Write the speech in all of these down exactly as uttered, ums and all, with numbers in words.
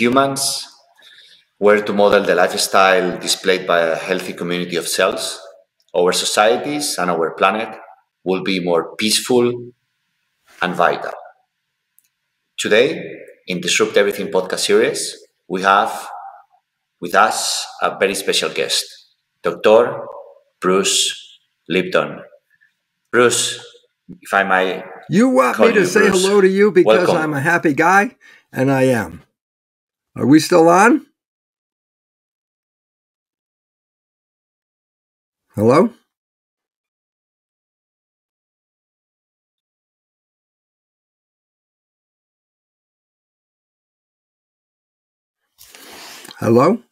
humans, where to model the lifestyle displayed by a healthy community of cells, our societies and our planet will be more peaceful and vital. Today, in Disrupt Everything podcast series, we have with us a very special guest, Doctor Bruce Lipton. Bruce, if I may... You want me to say hello to you because I'm a happy guy, and I am. Are we still on? Hello? Hello?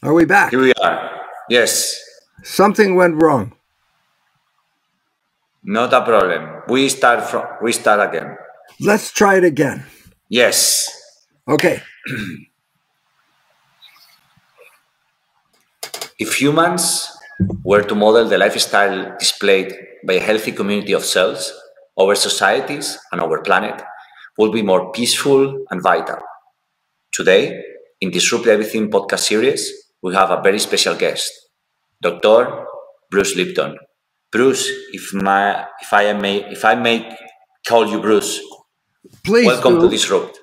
Are we back? Here we are. Yes. Something went wrong. Not a problem. We start from. We start again. Let's try it again. Yes. Okay. If humans were to model the lifestyle displayed by a healthy community of cells, our societies and our planet would be more peaceful and vital. Today, in Disrupt Everything podcast series, we have a very special guest, Doctor Bruce Lipton. Bruce, if my if I may if I may call you Bruce, please. Welcome to Disrupt.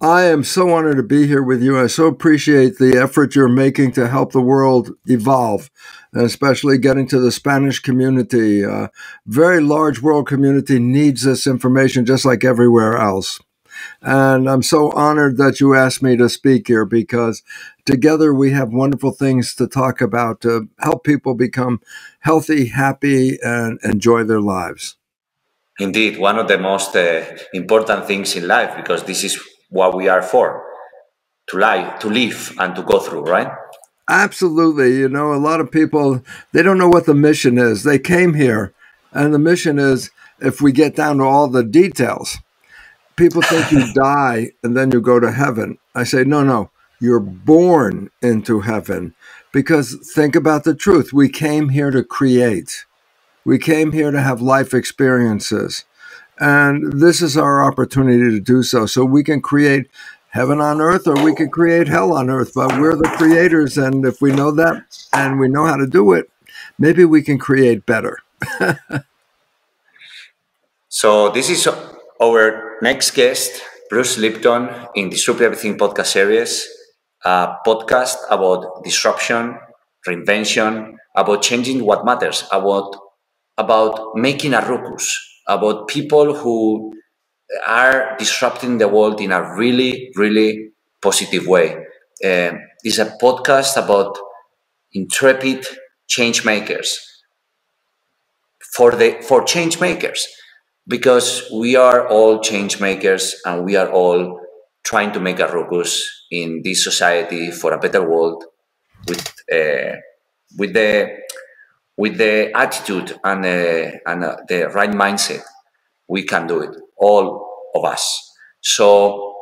I am so honored to be here with you. I so appreciate the effort you're making to help the world evolve, and especially getting to the Spanish community. A uh, very large world community needs this information, just like everywhere else. And I'm so honored that you asked me to speak here, because together we have wonderful things to talk about to help people become healthy, happy, and enjoy their lives. Indeed, one of the most uh, important things in life, because this is what we are for, to live, to live and to go through, right? Absolutely. You know, a lot of people, they don't know what the mission is. They came here, and the mission is, if we get down to all the details, people think you die and then you go to heaven. I say, no, no, you're born into heaven, because think about the truth. We came here to create. We came here to have life experiences. And this is our opportunity to do so. So we can create heaven on earth, or we can create hell on earth, but we're the creators. And if we know that and we know how to do it, maybe we can create better. So this is our next guest, Bruce Lipton, in the Disrupt Everything podcast series, a podcast about disruption, reinvention, about changing what matters, about, about making a ruckus, about people who are disrupting the world in a really, really positive way. Uh, it's a podcast about intrepid change makers, for, the, for change makers. Because we are all change makers, and we are all trying to make a ruckus in this society for a better world, with uh, with the with the attitude and uh, and uh, the right mindset, we can do it, all of us. So,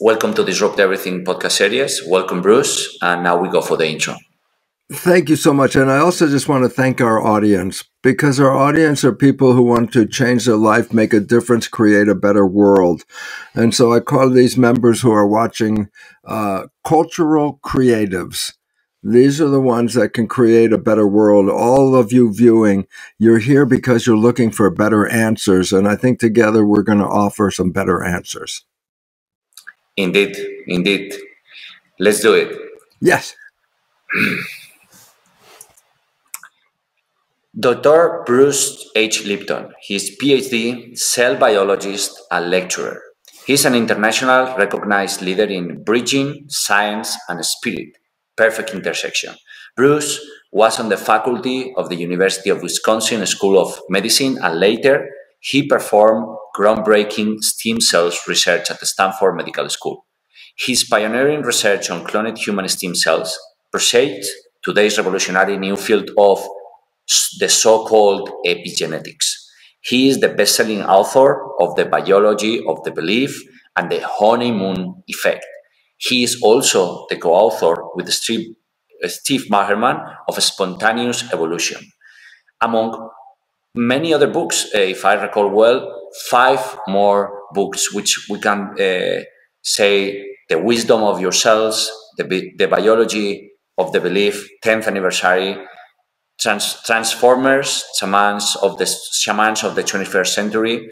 welcome to Disrupt Everything podcast series. Welcome, Bruce, and now we go for the intro. Thank you so much. And I also just want to thank our audience, because our audience are people who want to change their life, make a difference, create a better world. And so I call these members who are watching uh, cultural creatives. These are the ones that can create a better world. All of you viewing, you're here because you're looking for better answers. And I think together we're going to offer some better answers. Indeed. Indeed. Let's do it. Yes. Doctor Bruce H. Lipton. He's PhD, cell biologist, and lecturer. He's an international recognized leader in bridging science and spirit, perfect intersection. Bruce was on the faculty of the University of Wisconsin School of Medicine, and later he performed groundbreaking stem cells research at the Stanford Medical School. His pioneering research on cloned human stem cells proceeds today's revolutionary new field of the so-called epigenetics. He is the best-selling author of The Biology of the Belief and The Honeymoon Effect. He is also the co-author with Steve Bhaerman of Spontaneous Evolution. Among many other books, uh, if I recall well, five more books, which we can uh, say The Wisdom of Your Cells, the, the Biology of the Belief, tenth Anniversary, Trans Transformers, Shamans of the Shamans of the twenty-first century,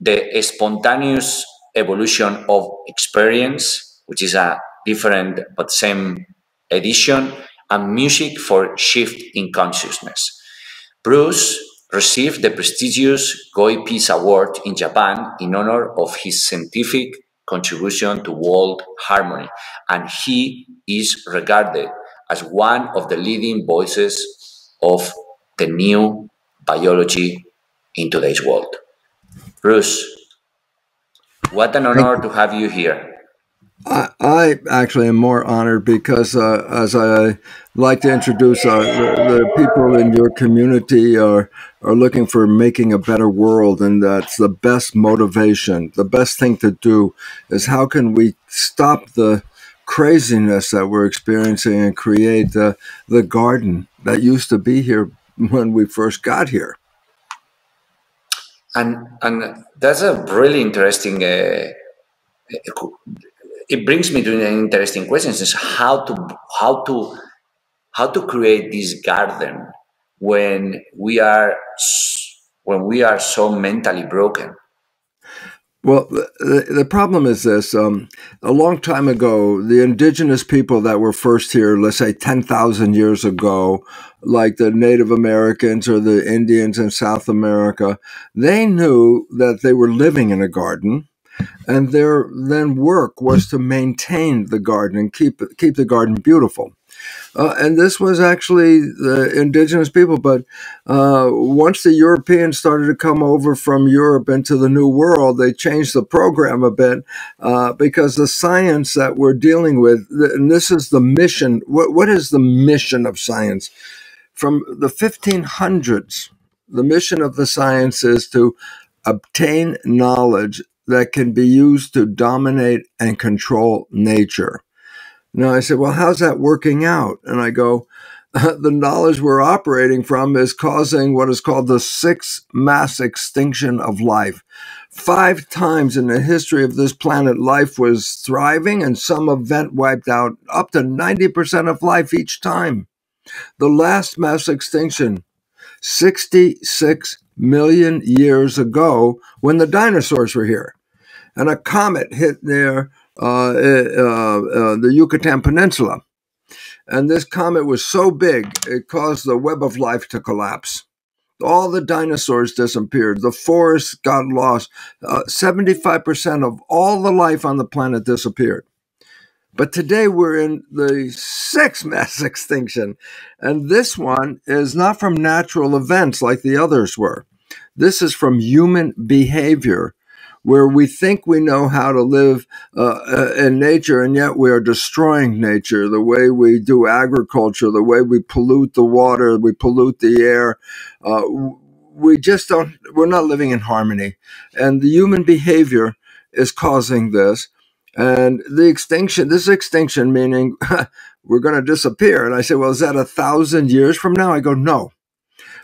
The Spontaneous Evolution of Experience, which is a different but same edition, and Music for Shift in Consciousness. Bruce received the prestigious Goi Peace Award in Japan in honor of his scientific contribution to world harmony, and he is regarded as one of the leading voices of the new biology in today's world. Bruce, what an honor to have you here. I, I actually am more honored because, uh, as I like to introduce, uh, the, the people in your community are, are looking for making a better world, and that's the best motivation. The best thing to do is how can we stop the craziness that we're experiencing and create uh, the garden that used to be here when we first got here. And, and that's a really interesting... Uh, it brings me to an interesting question: is how to how to how to create this garden when we are when we are so mentally broken. Well, the, the problem is this. Um, a long time ago, the indigenous people that were first here, let's say ten thousand years ago, like the Native Americans or the Indians in South America, they knew that they were living in a garden, and their then work was to maintain the garden and keep, keep the garden beautiful. Uh, and this was actually the indigenous people, but uh, once the Europeans started to come over from Europe into the New World, they changed the program a bit uh, because the science that we're dealing with, and this is the mission, what, what is the mission of science? From the fifteen hundreds, the mission of the science is to obtain knowledge that can be used to dominate and control nature. Now, I said, well, how's that working out? And I go, the knowledge we're operating from is causing what is called the sixth mass extinction of life. Five times in the history of this planet, life was thriving, and some event wiped out up to ninety percent of life each time. The last mass extinction, sixty-six million years ago, when the dinosaurs were here, and a comet hit near uh, uh, uh, the Yucatan Peninsula, and this comet was so big it caused the web of life to collapse. All the dinosaurs disappeared. The forests got lost. seventy-five percent uh, of all the life on the planet disappeared. But today we're in the sixth mass extinction, and this one is not from natural events like the others were. This is from human behavior, where we think we know how to live uh, in nature, and yet we are destroying nature. The way we do agriculture, the way we pollute the water, we pollute the air, uh, we just don't, we're not living in harmony. And the human behavior is causing this. And the extinction, this extinction meaning we're going to disappear. And I say, well, is that a thousand years from now? I go, no.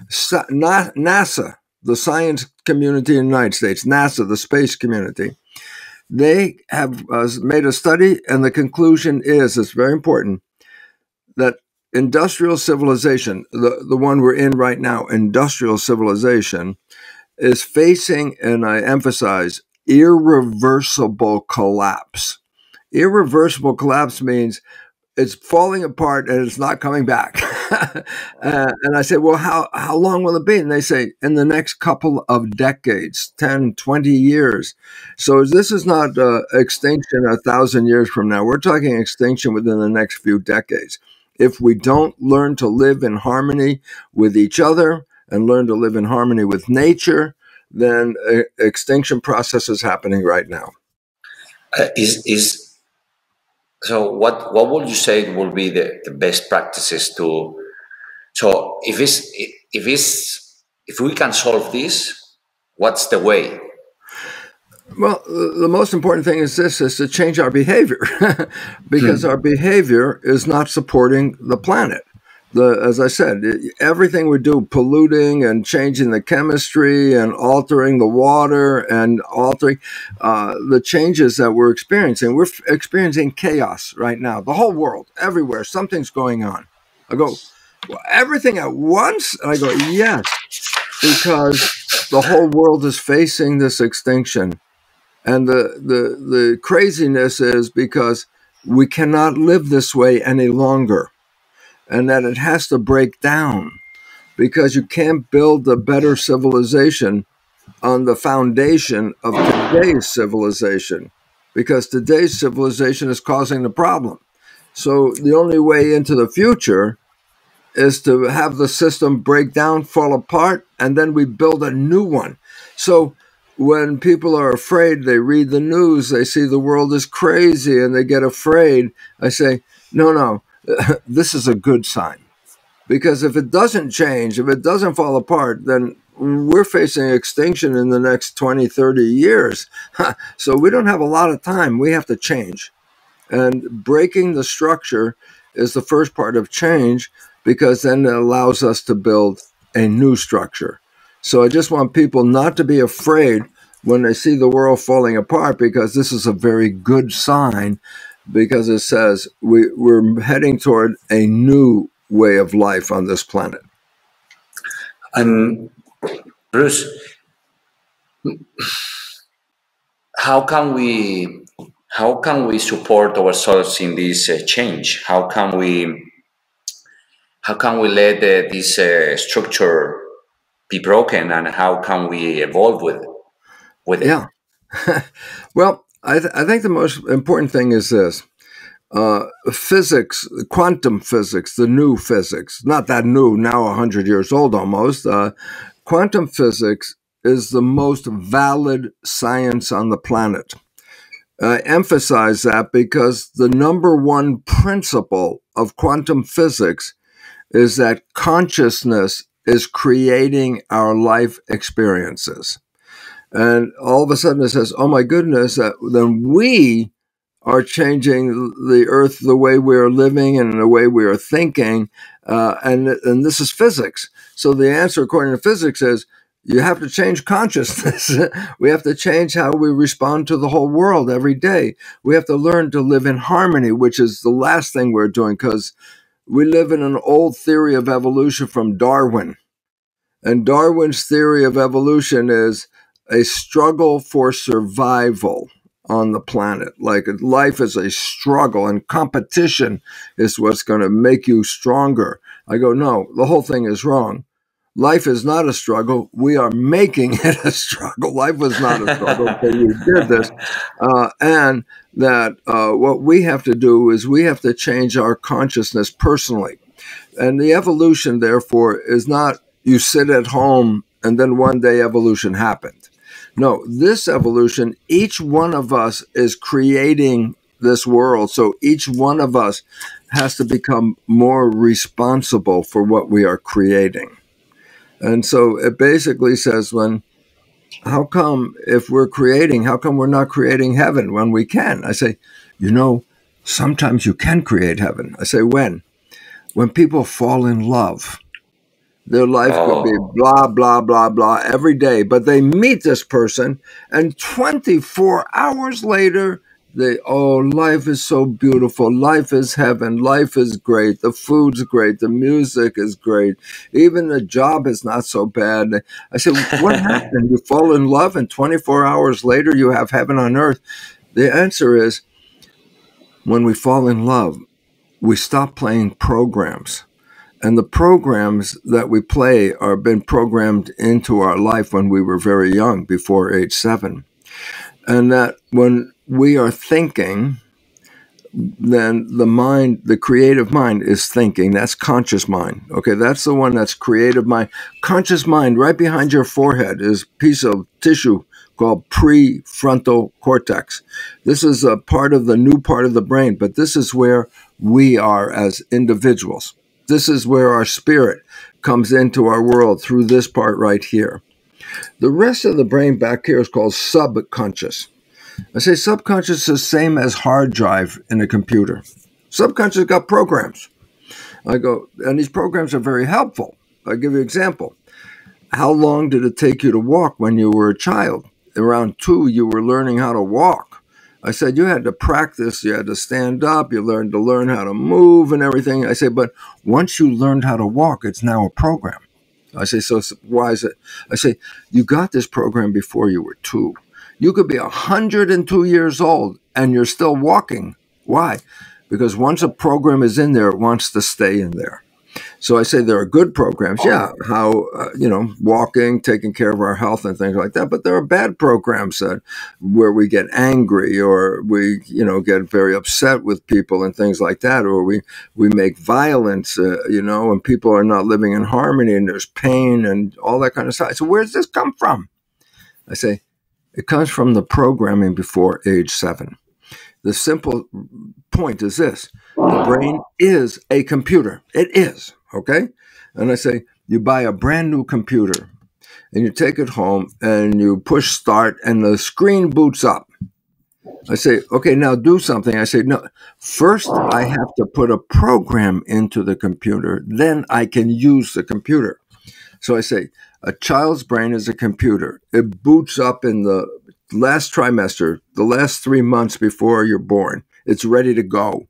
Sa not NASA, the science community in the United States, NASA, the space community, they have uh, made a study, and the conclusion is, it's very important, that industrial civilization, the, the one we're in right now, industrial civilization, is facing, and I emphasize, irreversible collapse. Irreversible collapse means it's falling apart and it's not coming back. uh, and I say, well, how, how long will it be? And they say, in the next couple of decades, ten, twenty years. So this is not uh, extinction a thousand years from now. We're talking extinction within the next few decades. If we don't learn to live in harmony with each other and learn to live in harmony with nature, then uh, extinction process is happening right now. Uh, is is So what, what would you say will be the, the best practices to, so if it's, if it's, if we can solve this, what's the way? Well, the most important thing is this, is to change our behavior because hmm. our behavior is not supporting the planet. The, as I said, everything we do, polluting and changing the chemistry and altering the water and altering uh, the changes that we're experiencing, we're experiencing chaos right now. The whole world, everywhere, something's going on. I go, well, everything at once? And I go, yes, because the whole world is facing this extinction. And the, the, the craziness is because we cannot live this way any longer. And that it has to break down because you can't build a better civilization on the foundation of today's civilization because today's civilization is causing the problem. So the only way into the future is to have the system break down, fall apart, and then we build a new one. So when people are afraid, they read the news, they see the world is crazy and they get afraid. I say, no, no. This is a good sign, because if it doesn't change, if it doesn't fall apart, then we're facing extinction in the next twenty, thirty years. So we don't have a lot of time. We have to change. And breaking the structure is the first part of change, because then it allows us to build a new structure. So I just want people not to be afraid when they see the world falling apart, because this is a very good sign, because it says we, we're heading toward a new way of life on this planet. And Bruce, how can we how can we support ourselves in this uh, change? How can we how can we let uh, this uh, structure be broken, and how can we evolve with with it? Yeah. Well, I, th I think the most important thing is this, uh, physics, quantum physics, the new physics, not that new, now one hundred years old almost, uh, quantum physics is the most valid science on the planet. I emphasize that because the number one principle of quantum physics is that consciousness is creating our life experiences. And all of a sudden it says, oh my goodness, uh, then we are changing the earth, the way we are living and the way we are thinking. Uh, and, and this is physics. So the answer, according to physics, is you have to change consciousness. We have to change how we respond to the whole world every day. We have to learn to live in harmony, which is the last thing we're doing, because we live in an old theory of evolution from Darwin. And Darwin's theory of evolution is a struggle for survival on the planet. Like life is a struggle, and competition is what's going to make you stronger. I go, no, the whole thing is wrong. Life is not a struggle. We are making it a struggle. Life was not a struggle until you did this. Uh, and that uh, what we have to do is we have to change our consciousness personally. And the evolution, therefore, is not you sit at home and then one day evolution happened. No, this evolution, each one of us is creating this world. So each one of us has to become more responsible for what we are creating. And so it basically says, when, how come if we're creating, how come we're not creating heaven when we can? I say, you know, sometimes you can create heaven. I say, when? When people fall in love. Their life could be blah, blah, blah, blah every day. But they meet this person, and twenty-four hours later, they, oh, life is so beautiful. Life is heaven. Life is great. The food's great. The music is great. Even the job is not so bad. I said, what happened? You fall in love, and twenty-four hours later, you have heaven on earth. The answer is, when we fall in love, we stop playing programs. And the programs that we play are been programmed into our life when we were very young, before age seven. And that when we are thinking, then the mind, the creative mind is thinking. That's conscious mind. Okay, that's the one that's creative mind. Conscious mind, right behind your forehead, is a piece of tissue called prefrontal cortex. This is a part of the new part of the brain, but this is where we are as individuals. This is where our spirit comes into our world through this part right here. The rest of the brain back here is called subconscious. I say subconscious is the same as hard drive in a computer. Subconscious got programs. I go, and these programs are very helpful. I'll give you an example. How long did it take you to walk when you were a child? Around two, you were learning how to walk. I said, you had to practice, you had to stand up, you learned to learn how to move and everything. I said, but once you learned how to walk, it's now a program. I say, so why is it? I say, you got this program before you were two. You could be one hundred and two years old and you're still walking. Why? Because once a program is in there, it wants to stay in there. So I say there are good programs, yeah, how, uh, you know, walking, taking care of our health and things like that. But there are bad programs that, where we get angry or we, you know, get very upset with people and things like that. Or we, we make violence, uh, you know, and people are not living in harmony and there's pain and all that kind of stuff. So where does this come from? I say it comes from the programming before age seven. The simple point is this. The brain is a computer. It is, okay? And I say, you buy a brand new computer and you take it home and you push start and the screen boots up. I say, okay, now do something. I say, no, first I have to put a program into the computer. Then I can use the computer. So I say, a child's brain is a computer. It boots up in the last trimester, the last three months before you're born. It's ready to go.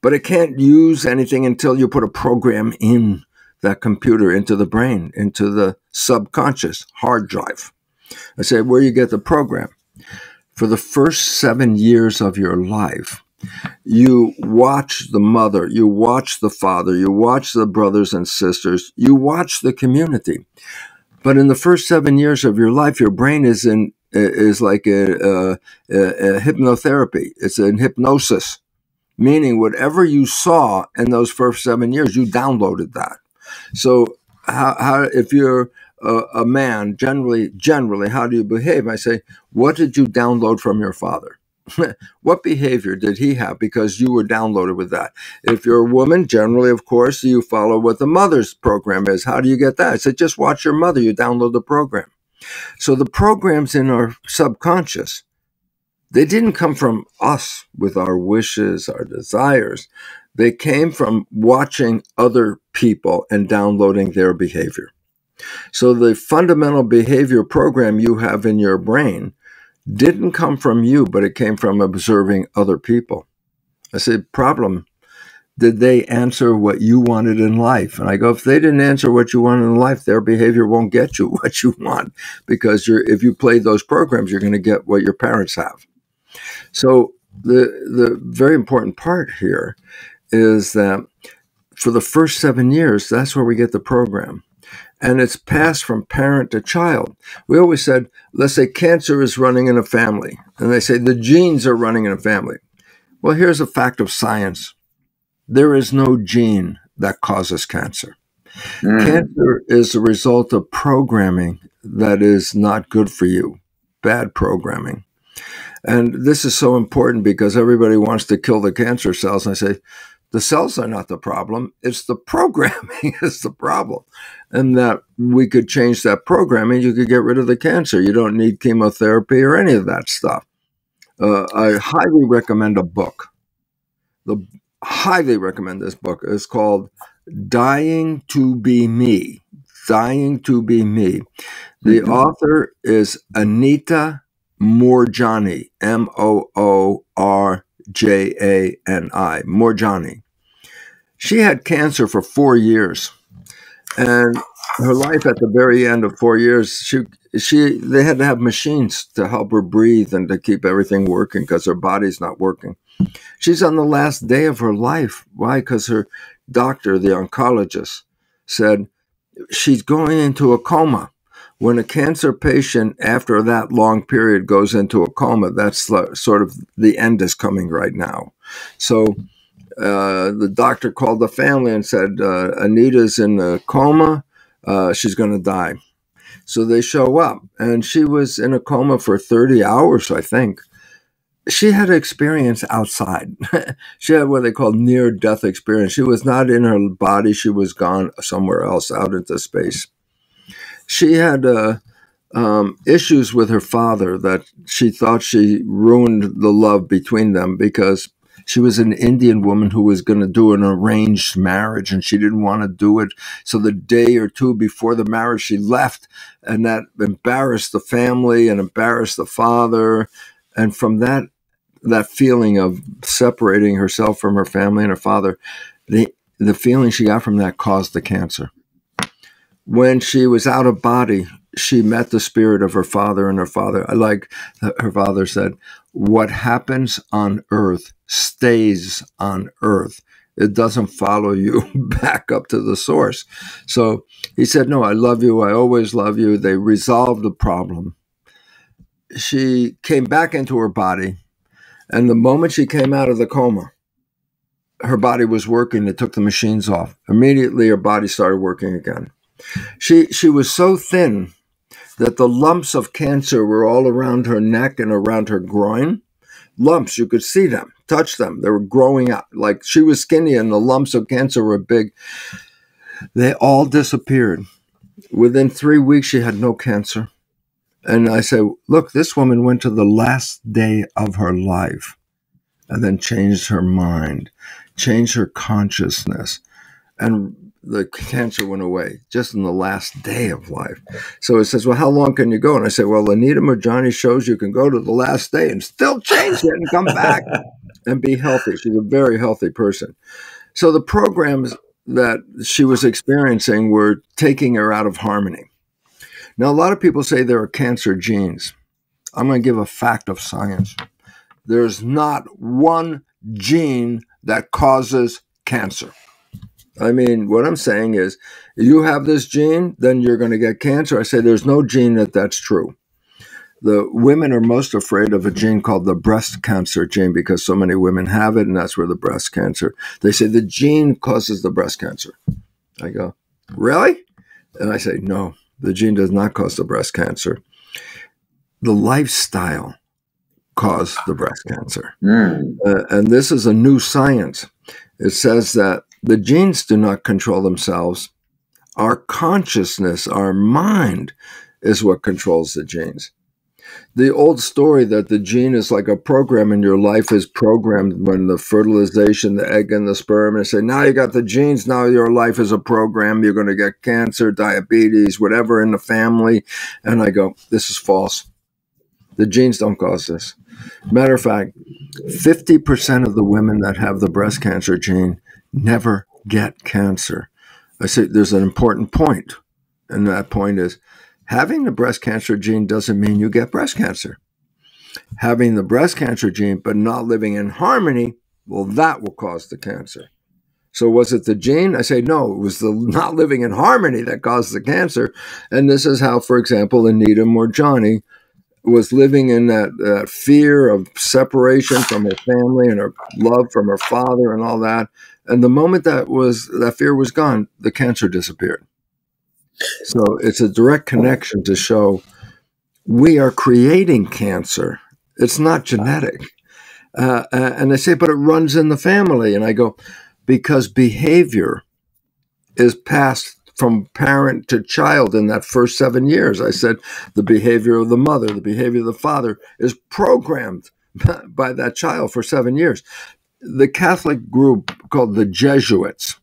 But it can't use anything until you put a program in that computer, into the brain, into the subconscious hard drive. I say, where you get the program? For the first seven years of your life, you watch the mother, you watch the father, you watch the brothers and sisters, you watch the community. But in the first seven years of your life, your brain is in is like a, a, a hypnotherapy. It's in hypnosis. Meaning whatever you saw in those first seven years, you downloaded that. So how, how if you're a, a man, generally, generally, how do you behave? I say, what did you download from your father? What behavior did he have? Because you were downloaded with that. If you're a woman, generally, of course, you follow what the mother's program is. How do you get that? I said, just watch your mother. You download the program. So the programs in our subconscious, they didn't come from us with our wishes, our desires. They came from watching other people and downloading their behavior. So the fundamental behavior program you have in your brain didn't come from you, but it came from observing other people. I said, problem, did they answer what you wanted in life? And I go, if they didn't answer what you wanted in life, their behavior won't get you what you want. Because you're, if you play those programs, you're going to get what your parents have. So the, the very important part here is that for the first seven years, that's where we get the program. And it's passed from parent to child. We always said, let's say cancer is running in a family. And they say the genes are running in a family. Well, here's a fact of science. There is no gene that causes cancer. Mm. Cancer is a result of programming that is not good for you, bad programming. And this is so important because everybody wants to kill the cancer cells. And I say, the cells are not the problem. It's the programming is the problem. And that we could change that programming. You could get rid of the cancer. You don't need chemotherapy or any of that stuff. Uh, I highly recommend a book. The highly recommend this book. It's called Dying to Be Me. Dying to Be Me. The mm-hmm. author is Anita Moorjani, M O O R J A N I, Moorjani. She had cancer for four years, and her life at the very end of four years, she, she, they had to have machines to help her breathe and to keep everything working because her body's not working. She's on the last day of her life. Why? Because her doctor, the oncologist, said she's going into a coma. When a cancer patient, after that long period, goes into a coma, that's sort of the end is coming right now. So uh, the doctor called the family and said, uh, Anita's in a coma. Uh, she's going to die. So they show up, and she was in a coma for thirty hours, I think. She had an experience outside. She had what they call near-death experience. She was not in her body. She was gone somewhere else, out into space. She had uh, um, issues with her father that she thought she ruined the love between them because she was an Indian woman who was going to do an arranged marriage, and she didn't want to do it. So the day or two before the marriage, she left, and that embarrassed the family and embarrassed the father. And from that, that feeling of separating herself from her family and her father, the, the feeling she got from that caused the cancer. When she was out of body, she met the spirit of her father, and her father, like her father said, what happens on earth stays on earth. It doesn't follow you back up to the source. So he said, no, I love you. I always love you. They resolved the problem. She came back into her body, and the moment she came out of the coma, her body was working. It took the machines off. Immediately, her body started working again. She, she was so thin that the lumps of cancer were all around her neck and around her groin. Lumps, you could see them, touch them. They were growing up. Like, she was skinny, and the lumps of cancer were big. They all disappeared. Within three weeks, she had no cancer. And I say, look, this woman went to the last day of her life and then changed her mind, changed her consciousness, and the cancer went away just in the last day of life. So it says, well, how long can you go? And I say, well, Anita Moorjani shows you can go to the last day and still change it and come back and be healthy. She's a very healthy person. So the programs that she was experiencing were taking her out of harmony. Now, a lot of people say there are cancer genes. I'm going to give a fact of science. There's not one gene that causes cancer. I mean, what I'm saying is, you have this gene, then you're going to get cancer. I say there's no gene that that's true. The women are most afraid of a gene called the breast cancer gene because so many women have it, and that's where the breast cancer. They say the gene causes the breast cancer. I go, really? And I say, no. The gene does not cause the breast cancer. The lifestyle caused the breast cancer. Mm. Uh, and this is a new science. It says that the genes do not control themselves. Our consciousness, our mind, is what controls the genes. The old story that the gene is like a program and your life is programmed when the fertilization, the egg and the sperm, and say, now you got the genes, now your life is a program, you're going to get cancer, diabetes, whatever in the family. And I go, this is false. The genes don't cause this. Matter of fact, fifty percent of the women that have the breast cancer gene never get cancer. I say there's an important point, and that point is, having the breast cancer gene doesn't mean you get breast cancer. Having the breast cancer gene but not living in harmony, well, that will cause the cancer. So was it the gene? I say, no, it was the not living in harmony that caused the cancer. And this is how, for example, Anita Moorjani was living in that uh, fear of separation from her family and her love from her father and all that. And the moment that, was, that fear was gone, the cancer disappeared. So it's a direct connection to show we are creating cancer. It's not genetic. Uh, and they say, but it runs in the family. And I go, because behavior is passed from parent to child in that first seven years. I said, the behavior of the mother, the behavior of the father is programmed by that child for seven years. The Catholic group called the Jesuits,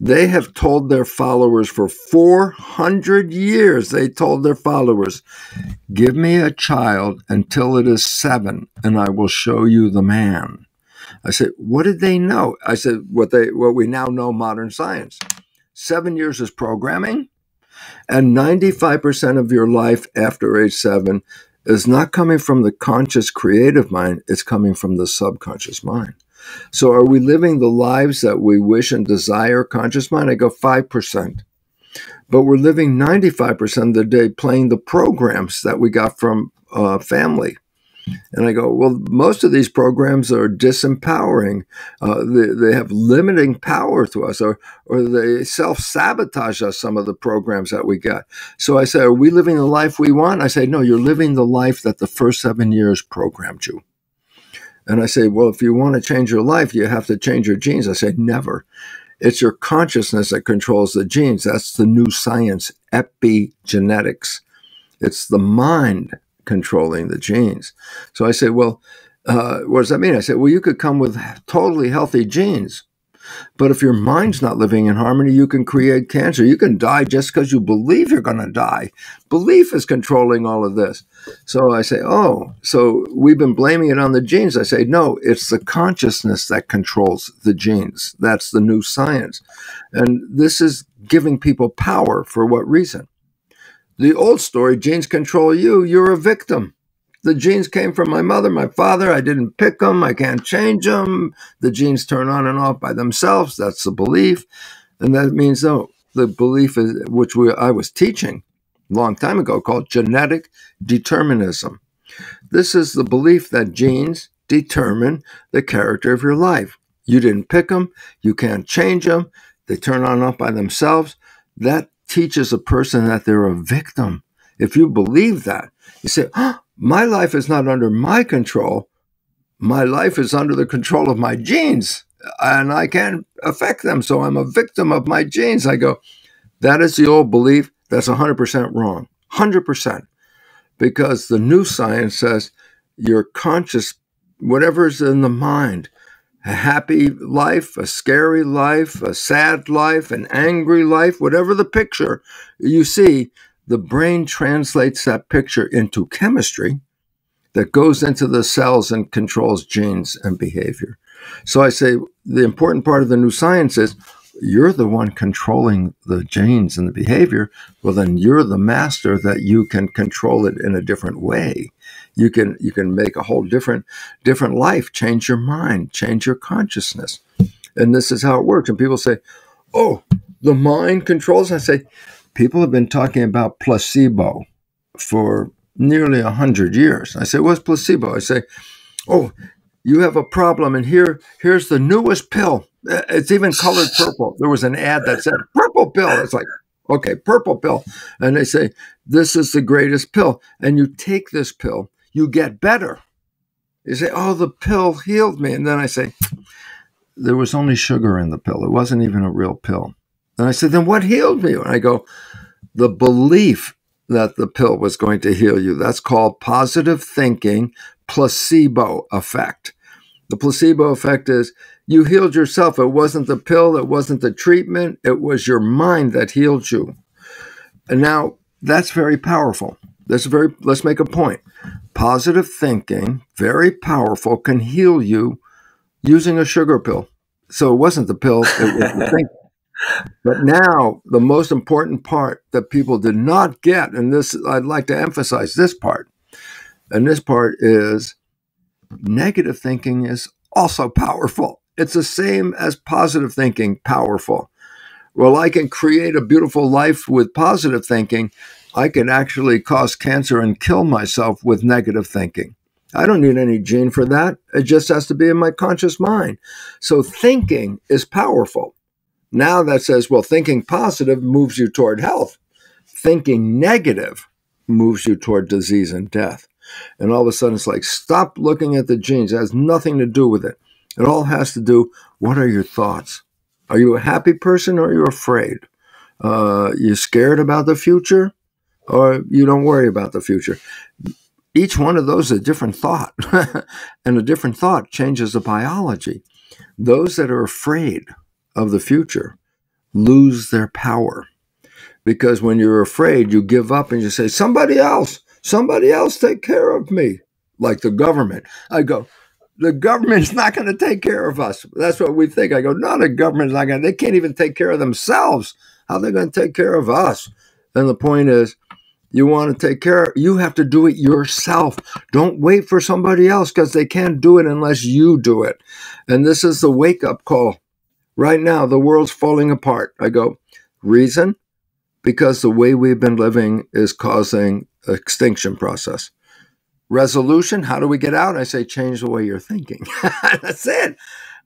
they have told their followers for four hundred years, they told their followers, give me a child until it is seven, and I will show you the man. I said, what did they know? I said, what they, what we now know modern science. Seven years is programming, and ninety-five percent of your life after age seven is not coming from the conscious creative mind, it's coming from the subconscious mind. So are we living the lives that we wish and desire, conscious mind? I go five percent. But we're living ninety-five percent of the day playing the programs that we got from uh, family. And I go, well, most of these programs are disempowering. Uh, they, they have limiting power to us, or, or they self-sabotage us, some of the programs that we got. So I say, are we living the life we want? I say, no, you're living the life that the first seven years programmed you. And I say, well, if you want to change your life, you have to change your genes. I say, never. It's your consciousness that controls the genes. That's the new science, epigenetics. It's the mind controlling the genes. So I say, well, uh, what does that mean? I say, well, you could come with totally healthy genes, but if your mind's not living in harmony, you can create cancer. You can die just because you believe you're going to die. Belief is controlling all of this. So I say, oh, so we've been blaming it on the genes. I say, no, it's the consciousness that controls the genes. That's the new science. And this is giving people power. For what reason? The old story, genes control you, you're a victim. The genes came from my mother, my father, I didn't pick them, I can't change them. The genes turn on and off by themselves, that's the belief. And that means, no, the belief is, which we, I was teaching a long time ago, called genetic determinism. This is the belief that genes determine the character of your life. You didn't pick them, you can't change them, they turn on and off by themselves. That teaches a person that they're a victim. If you believe that, you say, oh, my life is not under my control. My life is under the control of my genes, and I can't affect them, so I'm a victim of my genes. I go, that is the old belief. That's one hundred percent wrong, one hundred percent, because the new science says your conscious, whatever is in the mind, a happy life, a scary life, a sad life, an angry life, whatever the picture you see, the brain translates that picture into chemistry that goes into the cells and controls genes and behavior. So I say the important part of the new science is you're the one controlling the genes and the behavior. Well, then you're the master that you can control it in a different way. You can, you can make a whole different, different life, change your mind, change your consciousness. And this is how it works. And people say, oh, the mind controls. I say, people have been talking about placebo for nearly a hundred years. I say, what's placebo? I say, oh, you have a problem, and here, here's the newest pill. It's even colored purple. There was an ad that said, purple pill. It's like, okay, purple pill. And they say, this is the greatest pill. And you take this pill, you get better. You say, oh, the pill healed me. And then I say, there was only sugar in the pill. It wasn't even a real pill. And I said, then what healed me? And I go, the belief that the pill was going to heal you. That's called positive thinking, placebo effect. The placebo effect is you healed yourself. It wasn't the pill. It wasn't the treatment. It was your mind that healed you. And now that's very powerful. That's very, let's make a point. Positive thinking, very powerful, can heal you using a sugar pill. So it wasn't the pill. It was the thinking. But now the most important part that people did not get, and this I'd like to emphasize this part, and this part is negative thinking is also powerful. It's the same as positive thinking, powerful. Well, I can create a beautiful life with positive thinking. I can actually cause cancer and kill myself with negative thinking. I don't need any gene for that. It just has to be in my conscious mind. So thinking is powerful. Now that says, well, thinking positive moves you toward health. Thinking negative moves you toward disease and death. And all of a sudden, it's like, stop looking at the genes. It has nothing to do with it. It all has to do, what are your thoughts? Are you a happy person or are you afraid? Uh, you scared about the future or you don't worry about the future? Each one of those is a different thought. And a different thought changes the biology. Those that are afraid of the future lose their power, because when you're afraid, you give up and you say, somebody else, somebody else take care of me, like the government. I go, the government's not going to take care of us. That's what we think. I go, no, the government's not going to, they can't even take care of themselves. How are they going to take care of us? And the point is, you want to take care of, you have to do it yourself. Don't wait for somebody else, because they can't do it unless you do it. And this is the wake-up call. Right now, the world's falling apart. I go, reason? Because the way we've been living is causing extinction process. Resolution, how do we get out? I say, change the way you're thinking. That's it.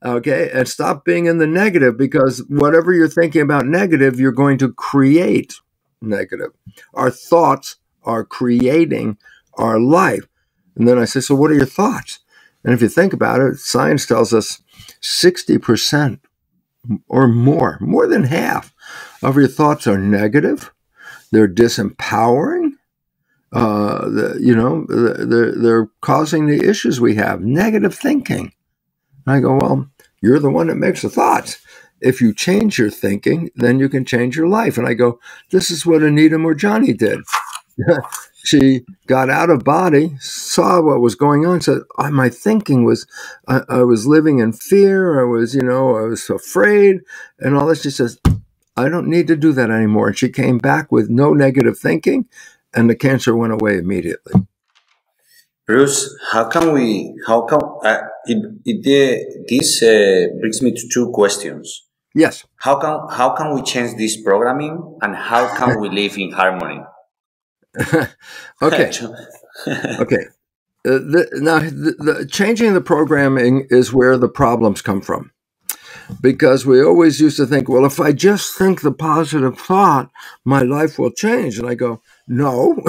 Okay. And stop being in the negative, because whatever you're thinking about negative, you're going to create negative. Our thoughts are creating our life. And then I say, so what are your thoughts? And if you think about it, science tells us sixty percent or more, more than half of your thoughts are negative. They're disempowering. Uh, the, you know, they're, they're causing the issues we have, negative thinking. And I go, well, you're the one that makes the thoughts. If you change your thinking, then you can change your life. And I go, this is what Anita Moorjani did. She got out of body, saw what was going on, said, oh, my thinking was, I, I was living in fear. I was, you know, I was afraid and all this. She says, I don't need to do that anymore. And she came back with no negative thinking, and the cancer went away immediately. Bruce, how can we, how come, uh, it, it, this uh, brings me to two questions. Yes. How can, how can we change this programming, and how can we live in harmony? Okay. Okay. Uh, the, now, the, the, changing the programming is where the problems come from. Because we always used to think, well, if I just think the positive thought, my life will change. And I go, no,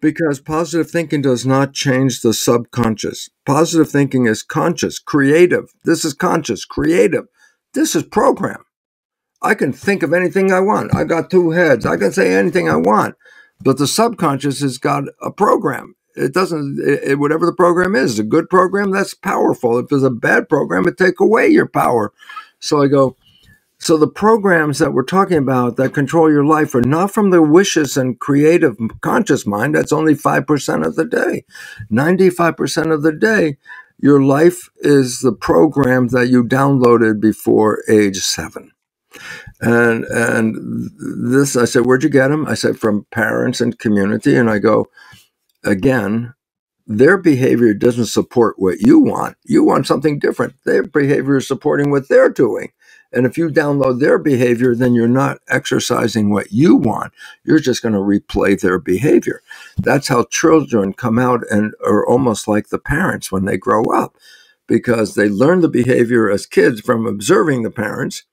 because positive thinking does not change the subconscious. Positive thinking is conscious, creative. This is conscious, creative. This is program. I can think of anything I want. I got two heads. I can say anything I want. But the subconscious has got a program. It doesn't, it, whatever the program is, a good program, that's powerful. If it's a bad program, it takes away your power. So I go, so the programs that we're talking about that control your life are not from the wishes and creative conscious mind. That's only five percent of the day. ninety-five percent of the day, your life is the program that you downloaded before age seven. And, and this, I said, where'd you get them? I said, from parents and community. And I go, again, their behavior doesn't support what you want. You want something different. Their behavior is supporting what they're doing. And if you download their behavior, then you're not exercising what you want. You're just going to replay their behavior. That's how children come out and are almost like the parents when they grow up, because they learn the behavior as kids from observing the parents.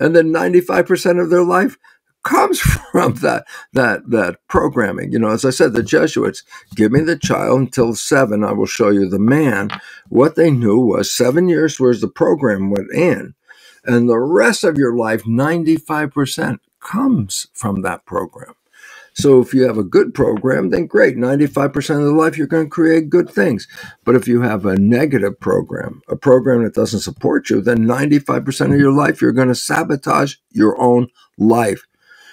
And then ninety-five percent of their life comes from that, that, that programming. You know, as I said, the Jesuits, give me the child until seven, I will show you the man. What they knew was seven years was the program went in, and the rest of your life, ninety-five percent comes from that program. So if you have a good program, then great. ninety-five percent of the life, you're going to create good things. But if you have a negative program, a program that doesn't support you, then ninety-five percent of your life, you're going to sabotage your own life.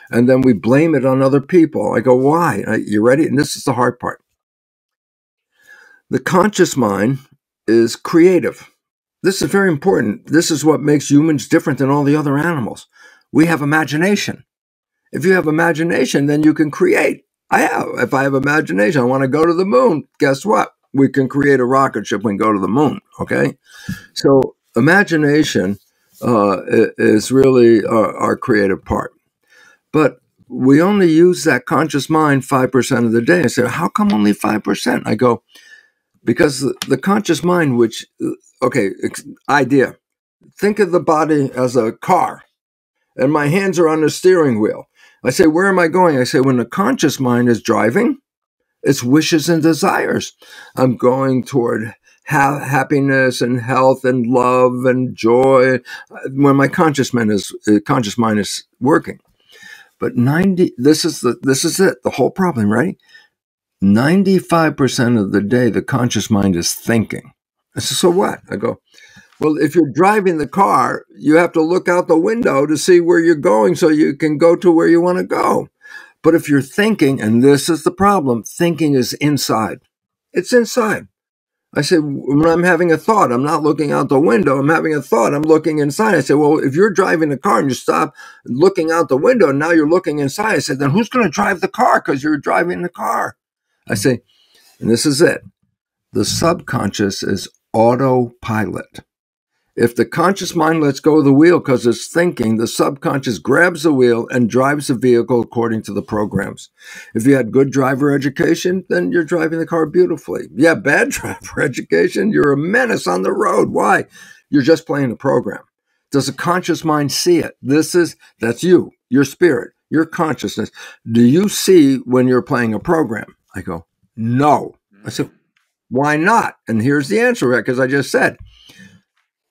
And then we blame it on other people. I go, why? You ready? And this is the hard part. The conscious mind is creative. This is very important. This is what makes humans different than all the other animals. We have imagination. If you have imagination, then you can create. I have. If I have imagination, I want to go to the moon. Guess what? We can create a rocket ship and go to the moon. Okay? So imagination uh, is really our, our creative part. But we only use that conscious mind five percent of the day. I said, how come only five percent? I go, because the, the conscious mind, which, okay, idea. Think of the body as a car, and my hands are on the steering wheel. I say, where am I going? I say, when the conscious mind is driving, it's wishes and desires. I'm going toward ha happiness and health and love and joy when my conscious mind is, uh, conscious mind is working. But ninety, this is the, this is it, the whole problem, right? ninety-five percent of the day, the conscious mind is thinking. I said, so what? I go, well, if you're driving the car, you have to look out the window to see where you're going so you can go to where you want to go. But if you're thinking, and this is the problem, thinking is inside. It's inside. I said, when I'm having a thought, I'm not looking out the window. I'm having a thought. I'm looking inside. I said, well, if you're driving the car and you stop looking out the window, and now you're looking inside. I said, then who's going to drive the car? Because you're driving the car. I say, and this is it. The subconscious is autopilot. If the conscious mind lets go of the wheel because it's thinking, the subconscious grabs the wheel and drives the vehicle according to the programs. If you had good driver education, then you're driving the car beautifully. If you have bad driver education, you're a menace on the road. Why? You're just playing the program. Does the conscious mind see it? This is, that's you, your spirit, your consciousness. Do you see when you're playing a program? I go, no. I said, why not? And here's the answer, right? Because I just said,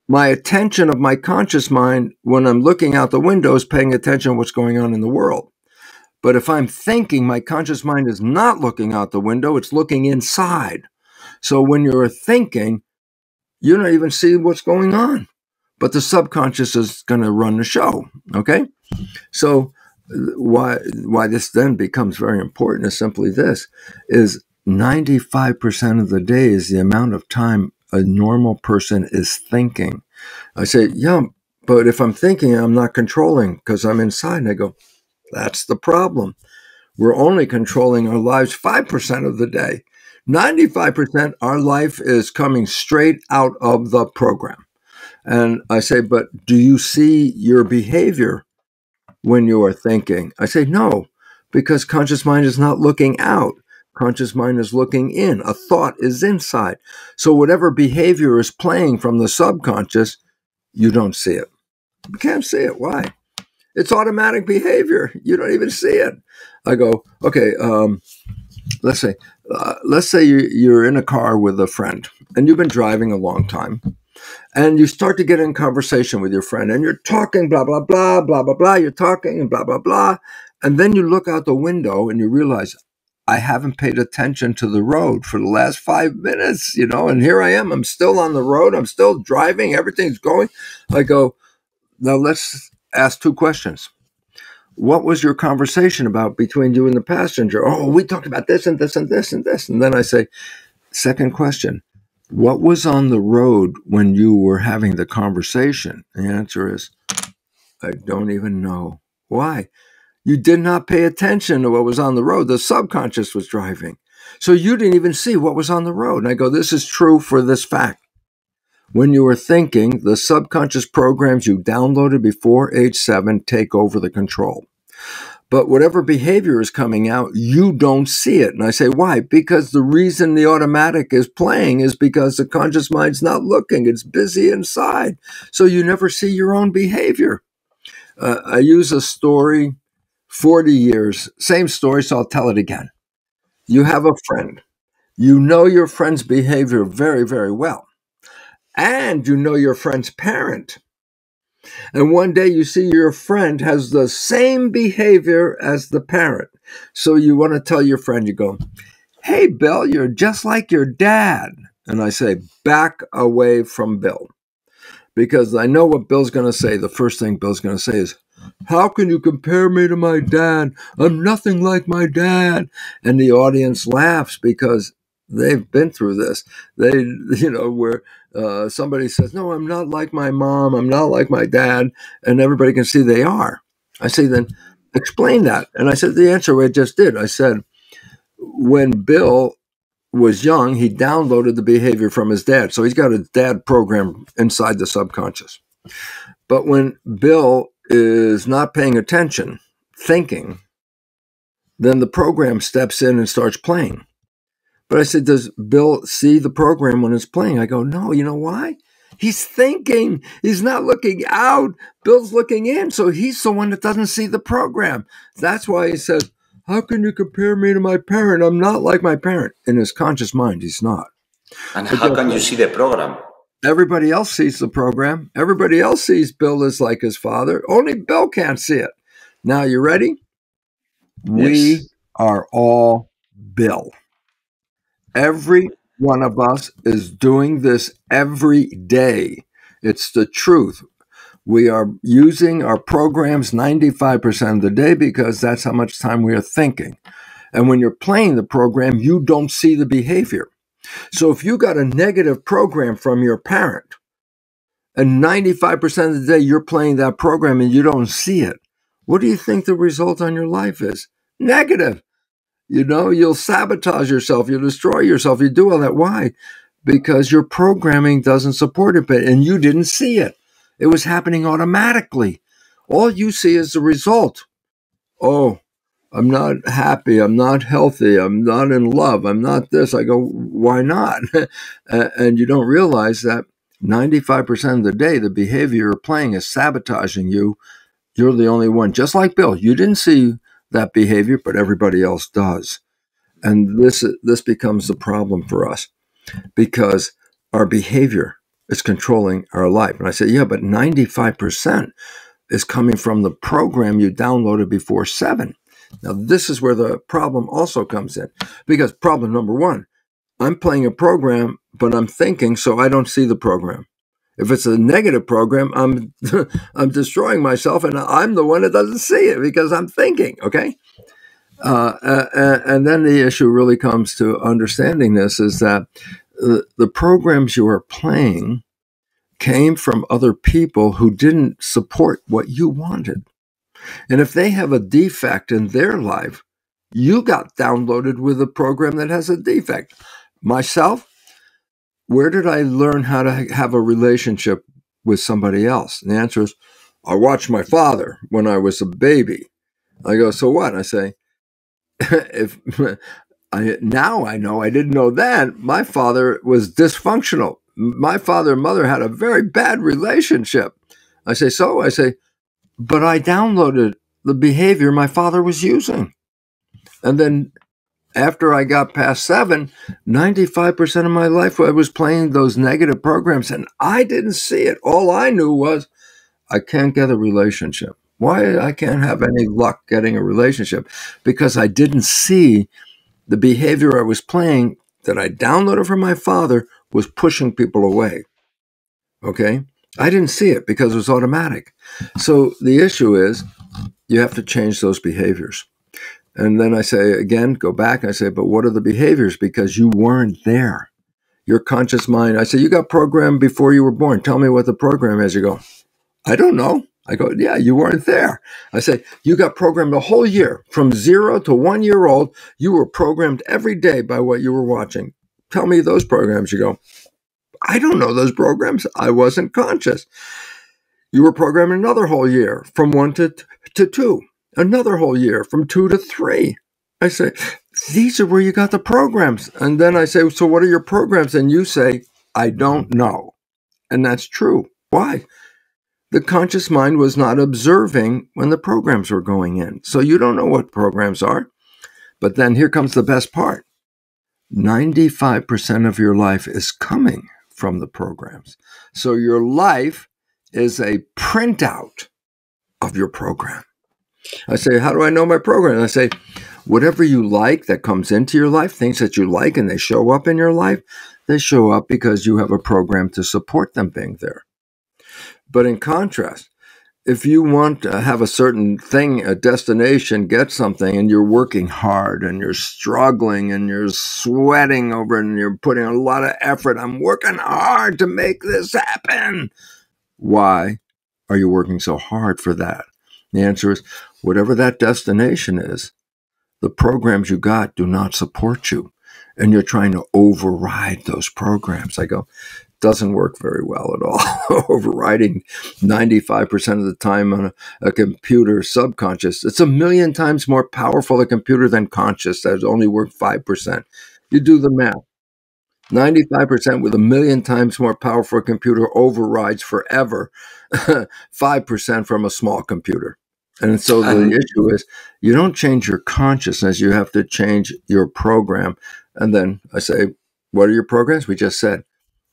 my attention of my conscious mind when I'm looking out the window is paying attention to what's going on in the world. But if I'm thinking, my conscious mind is not looking out the window, it's looking inside. So when you're thinking, you don't even see what's going on. But the subconscious is going to run the show, okay? So why, why this then becomes very important is simply this, is ninety-five percent of the day is the amount of time a normal person is thinking. I say, yeah, but if I'm thinking, I'm not controlling because I'm inside. And I go, that's the problem. We're only controlling our lives five percent of the day. ninety-five percent our life is coming straight out of the program. And I say, but do you see your behavior when you are thinking? I say, no, because conscious mind is not looking out. Conscious mind is looking in. A thought is inside. So whatever behavior is playing from the subconscious, you don't see it. You can't see it. Why? It's automatic behavior. You don't even see it. I go, okay, um, let's say, uh, let's say you, you're in a car with a friend and you've been driving a long time and you start to get in conversation with your friend and you're talking, blah, blah, blah, blah, blah, blah. You're talking and blah, blah, blah. And then you look out the window and you realize, I haven't paid attention to the road for the last five minutes, you know, and here I am. I'm still on the road. I'm still driving. Everything's going. I go, now let's ask two questions. What was your conversation about between you and the passenger? Oh, we talked about this and this and this and this. And then I say, second question, what was on the road when you were having the conversation? The answer is, I don't even know. Why? You did not pay attention to what was on the road. The subconscious was driving. So you didn't even see what was on the road. And I go, this is true for this fact. When you are thinking, the subconscious programs you downloaded before age seven take over the control. But whatever behavior is coming out, you don't see it. And I say, why? Because the reason the automatic is playing is because the conscious mind's not looking. It's busy inside. So you never see your own behavior. Uh, I use a story. forty years, same story, so I'll tell it again. You have a friend. You know your friend's behavior very, very well. And you know your friend's parent. And one day you see your friend has the same behavior as the parent. So you want to tell your friend, you go, hey, Bill, you're just like your dad. And I say, back away from Bill. Because I know what Bill's going to say. The first thing Bill's going to say is, how can you compare me to my dad? I'm nothing like my dad. And the audience laughs because they've been through this. They, you know, where uh, somebody says, no, I'm not like my mom. I'm not like my dad. And everybody can see they are. I say, then explain that. And I said, the answer I just did. I said, when Bill was young, he downloaded the behavior from his dad. So he's got a dad program inside the subconscious. But when Bill is not paying attention, thinking, then the program steps in and starts playing. But I said, does Bill see the program when it's playing? I go, no, you know why? He's thinking. He's not looking out. Bill's looking in, so he's the one that doesn't see the program. That's why he says, how can you compare me to my parent? I'm not like my parent. In his conscious mind, he's not. And but how can you see the program? Everybody else sees the program. Everybody else sees Bill is like his father. Only Bill can't see it. Now, you ready? Yes. We are all Bill. Every one of us is doing this every day. It's the truth. We are using our programs ninety-five percent of the day because that's how much time we are thinking. And when you're playing the program, you don't see the behavior. So if you got a negative program from your parent and ninety-five percent of the day you're playing that program and you don't see it, what do you think the result on your life is? Negative. You know, you'll sabotage yourself. You'll destroy yourself. You do all that. Why? because your programming doesn't support it, and you didn't see it. It was happening automatically. All you see is the result. Oh, I'm not happy. I'm not healthy. I'm not in love. I'm not this. I go, why not? And you don't realize that ninety-five percent of the day, the behavior you're playing is sabotaging you. You're the only one. Just like Bill, you didn't see that behavior, but everybody else does. And this, this becomes the problem for us because our behavior is controlling our life. And I say, yeah, but ninety-five percent is coming from the program you downloaded before seven. Now, this is where the problem also comes in, because problem number one, I'm playing a program, but I'm thinking, so I don't see the program. If it's a negative program, I'm I'm destroying myself, and I'm the one that doesn't see it because I'm thinking, okay? Uh, uh, and then the issue really comes to understanding this is that the, the programs you are playing came from other people who didn't support what you wanted. And if they have a defect in their life, you got downloaded with a program that has a defect. Myself, where did I learn how to have a relationship with somebody else? And the answer is, I watched my father when I was a baby. I go, so what? I say, if I, now I know, I didn't know then. My father was dysfunctional. My father and mother had a very bad relationship. I say, so? I say, but I downloaded the behavior my father was using. And then after I got past seven, ninety-five percent of my life I was playing those negative programs, and I didn't see it. All I knew was I can't get a relationship. Why I can't have any luck getting a relationship? Because I didn't see the behavior I was playing that I downloaded from my father was pushing people away, okay? I didn't see it because it was automatic. So the issue is you have to change those behaviors. And then I say, again, go back. I say, but what are the behaviors? Because you weren't there. Your conscious mind, I say, you got programmed before you were born. Tell me what the program is. You go, I don't know. I go, yeah, you weren't there. I say, you got programmed the whole year. From zero to one year old, you were programmed every day by what you were watching. Tell me those programs. You go, I don't know those programs. I wasn't conscious. You were programmed another whole year from one to, to two, another whole year from two to three. I say, these are where you got the programs. And then I say, so what are your programs? And you say, I don't know. And that's true. Why? The conscious mind was not observing when the programs were going in. So you don't know what programs are. But then here comes the best part. ninety-five percent of your life is coming from the programs. So your life is a printout of your program. I say, how do I know my program? And I say, whatever you like that comes into your life, things that you like and they show up in your life, they show up because you have a program to support them being there. But in contrast, if you want to have a certain thing, a destination, get something, and you're working hard and you're struggling and you're sweating over it and you're putting a lot of effort, I'm working hard to make this happen. Why are you working so hard for that? The answer is, whatever that destination is, the programs you got do not support you, and you're trying to override those programs. I go, doesn't work very well at all. Overriding ninety-five percent of the time on a, a computer subconscious. It's a million times more powerful a computer than conscious that has only worked five percent. You do the math. ninety-five percent with a million times more powerful computer overrides forever five percent from a small computer. And so the um, issue is you don't change your consciousness. You have to change your program. And then I say, what are your programs? We just said.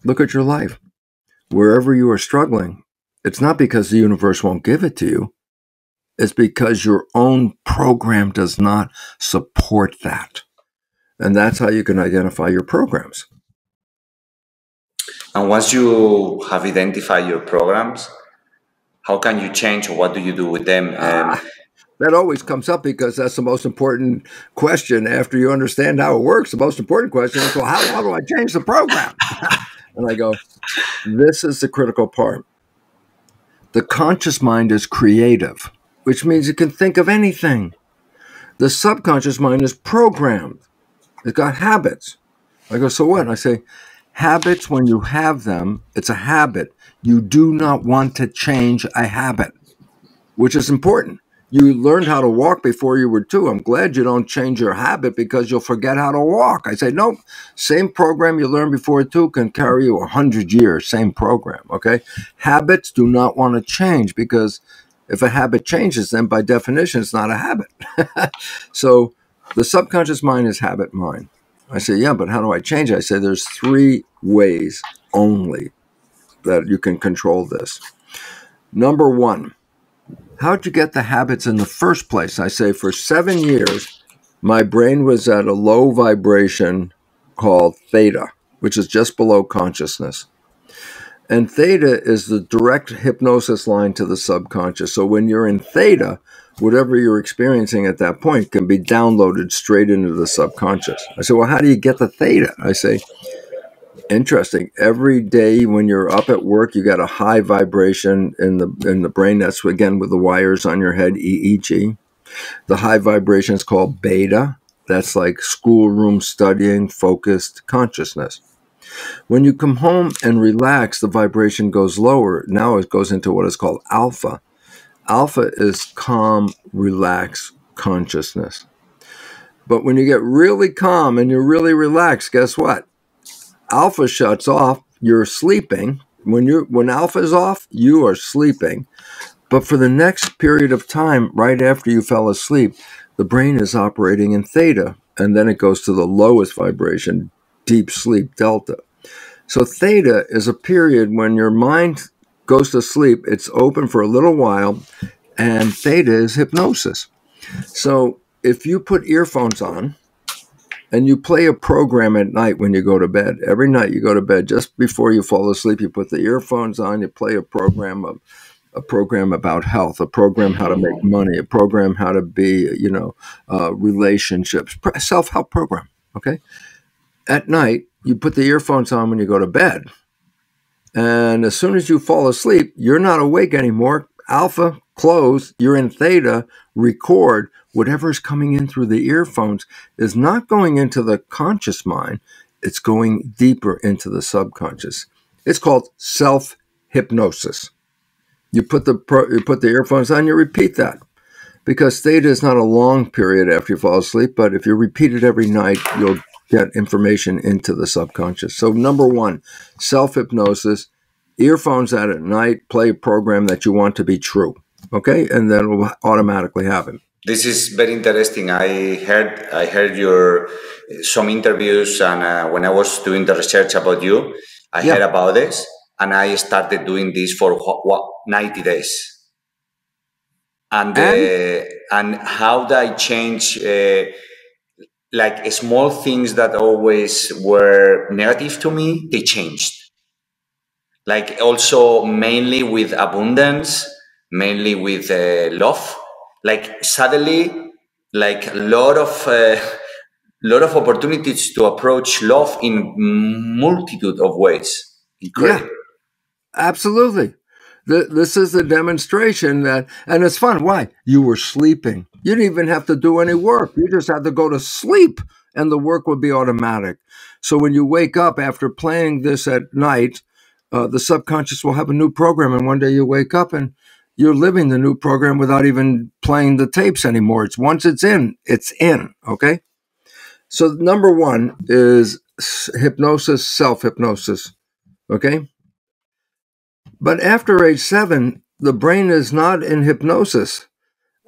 Look at your life. Wherever you are struggling, it's not because the universe won't give it to you. It's because your own program does not support that. And that's how you can identify your programs. And once you have identified your programs, how can you change, or what do you do with them? Um, That always comes up because that's the most important question after you understand how it works. The most important question is, well, how, how do I change the program? And I go, this is the critical part. The conscious mind is creative, which means it can think of anything. The subconscious mind is programmed. It's got habits. I go, so what? And I say, Habits, when you have them, it's a habit. You do not want to change a habit, which is important. You learned how to walk before you were two. I'm glad you don't change your habit because you'll forget how to walk. I say, nope, same program you learned before two can carry you a hundred years, same program, okay? Habits do not want to change because if a habit changes, then by definition, it's not a habit. So the subconscious mind is habit mind. I say, yeah, but how do I change it? I say, there's three ways only that you can control this. Number one, how'd you get the habits in the first place? I say, for seven years, my brain was at a low vibration called theta, which is just below consciousness. And theta is the direct hypnosis line to the subconscious. So when you're in theta, whatever you're experiencing at that point can be downloaded straight into the subconscious. I say, well, how do you get the theta? I say, interesting. Every day when you're up at work, you got a high vibration in the, in the brain. That's, again, with the wires on your head, E E G. The high vibration is called beta. That's like schoolroom studying, focused consciousness. When you come home and relax, the vibration goes lower. Now it goes into what is called alpha. Alpha is calm, relaxed consciousness. But when you get really calm and you're really relaxed, guess what? Alpha shuts off, you're sleeping. When, you're, when alpha is off, you are sleeping. But for the next period of time, right after you fell asleep, the brain is operating in theta, and then it goes to the lowest vibration, deep sleep, delta. So theta is a period when your mind goes to sleep, it's open for a little while, and theta is hypnosis. So if you put earphones on and you play a program at night when you go to bed, every night you go to bed, just before you fall asleep, you put the earphones on, you play a program of a program about health, a program how to make money, a program how to be, you know, uh, relationships, self-help program, okay? At night, you put the earphones on when you go to bed. And as soon as you fall asleep, you're not awake anymore. Alpha, close, you're in theta, record. Whatever's coming in through the earphones is not going into the conscious mind. It's going deeper into the subconscious. It's called self-hypnosis. You put the pro you put the earphones on, you repeat that. Because theta is not a long period after you fall asleep, but if you repeat it every night, you'll get information into the subconscious. So number one, self-hypnosis, earphones out at night, play a program that you want to be true, okay? And that will automatically happen. This is very interesting. I heard, I heard your, some interviews, and uh, when I was doing the research about you, I yeah. heard about this, and I started doing this for what, ninety days. And, and? Uh, and how did I change... Uh, like small things that always were negative to me, they changed. Like also mainly with abundance, mainly with uh, love. Like suddenly, like a lot of, uh, lot of opportunities to approach love in multitude of ways. Incredible. Yeah, absolutely. This is a demonstration that, and it's fun. Why? You were sleeping. You didn't even have to do any work. You just had to go to sleep, and the work would be automatic. So when you wake up after playing this at night, uh, the subconscious will have a new program, and one day you wake up, and you're living the new program without even playing the tapes anymore. It's once it's in, it's in, okay? So number one is hypnosis, self-hypnosis, okay? But after age seven, the brain is not in hypnosis.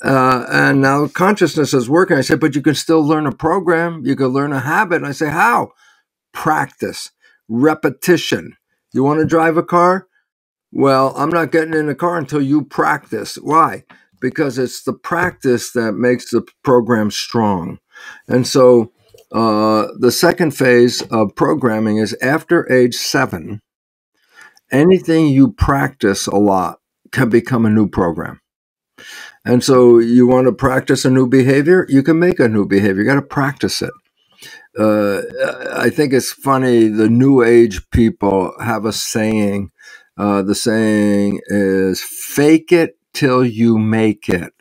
Uh, and now consciousness is working. I said, but you can still learn a program. You can learn a habit. And I say, how? Practice, repetition. You want to drive a car? Well, I'm not getting in the car until you practice. Why? Because it's the practice that makes the program strong. And so uh, the second phase of programming is after age seven, anything you practice a lot can become a new program. And so you want to practice a new behavior? You can make a new behavior. You got to practice it. Uh, I think it's funny. The new age people have a saying. Uh, the saying is, fake it till you make it.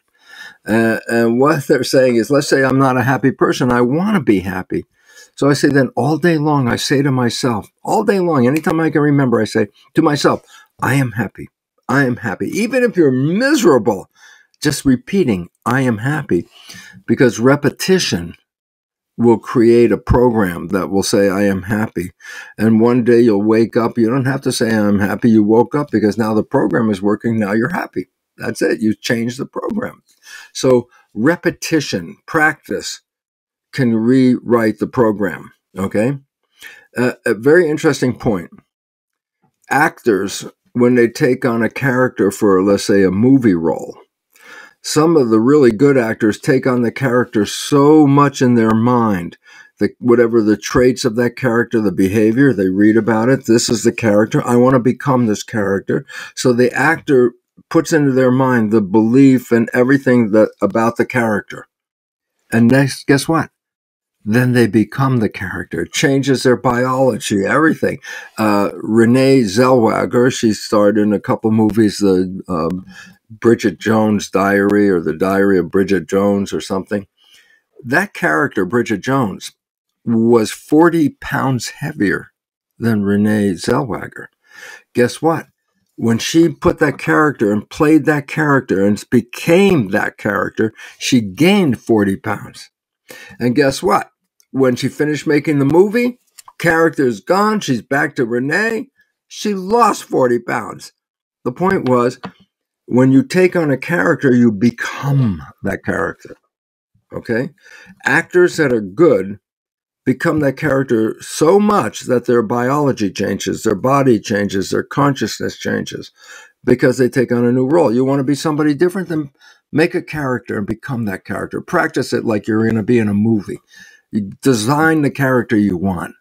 Uh, and what they're saying is, let's say I'm not a happy person. I want to be happy. So I say then all day long, I say to myself, all day long, anytime I can remember, I say to myself, I am happy. I am happy. Even if you're miserable, just repeating, I am happy, because repetition will create a program that will say, I am happy. And one day you'll wake up. You don't have to say, I'm happy. You woke up because now the program is working. Now you're happy. That's it. You change the program. So repetition, practice can rewrite the program. Okay. Uh, a very interesting point. Actors, when they take on a character for, let's say, a movie role, some of the really good actors take on the character so much in their mind that whatever the traits of that character, the behavior, they read about it. This is the character. I want to become this character. So the actor puts into their mind the belief and everything that about the character. And next, guess what? Then they become the character. It changes their biology, everything. Uh, Renee Zellweger, she starred in a couple movies, the um, Bridget Jones' Diary or the Diary of Bridget Jones or something. That character, Bridget Jones, was forty pounds heavier than Renee Zellweger. Guess what? When she put that character and played that character and became that character, she gained forty pounds. And guess what? When she finished making the movie, character's gone. She's back to Renee. She lost forty pounds. The point was, when you take on a character, you become that character. Okay? Actors that are good become that character so much that their biology changes, their body changes, their consciousness changes, because they take on a new role. You want to be somebody different, than make a character and become that character. Practice it like you're going to be in a movie. You design the character you want.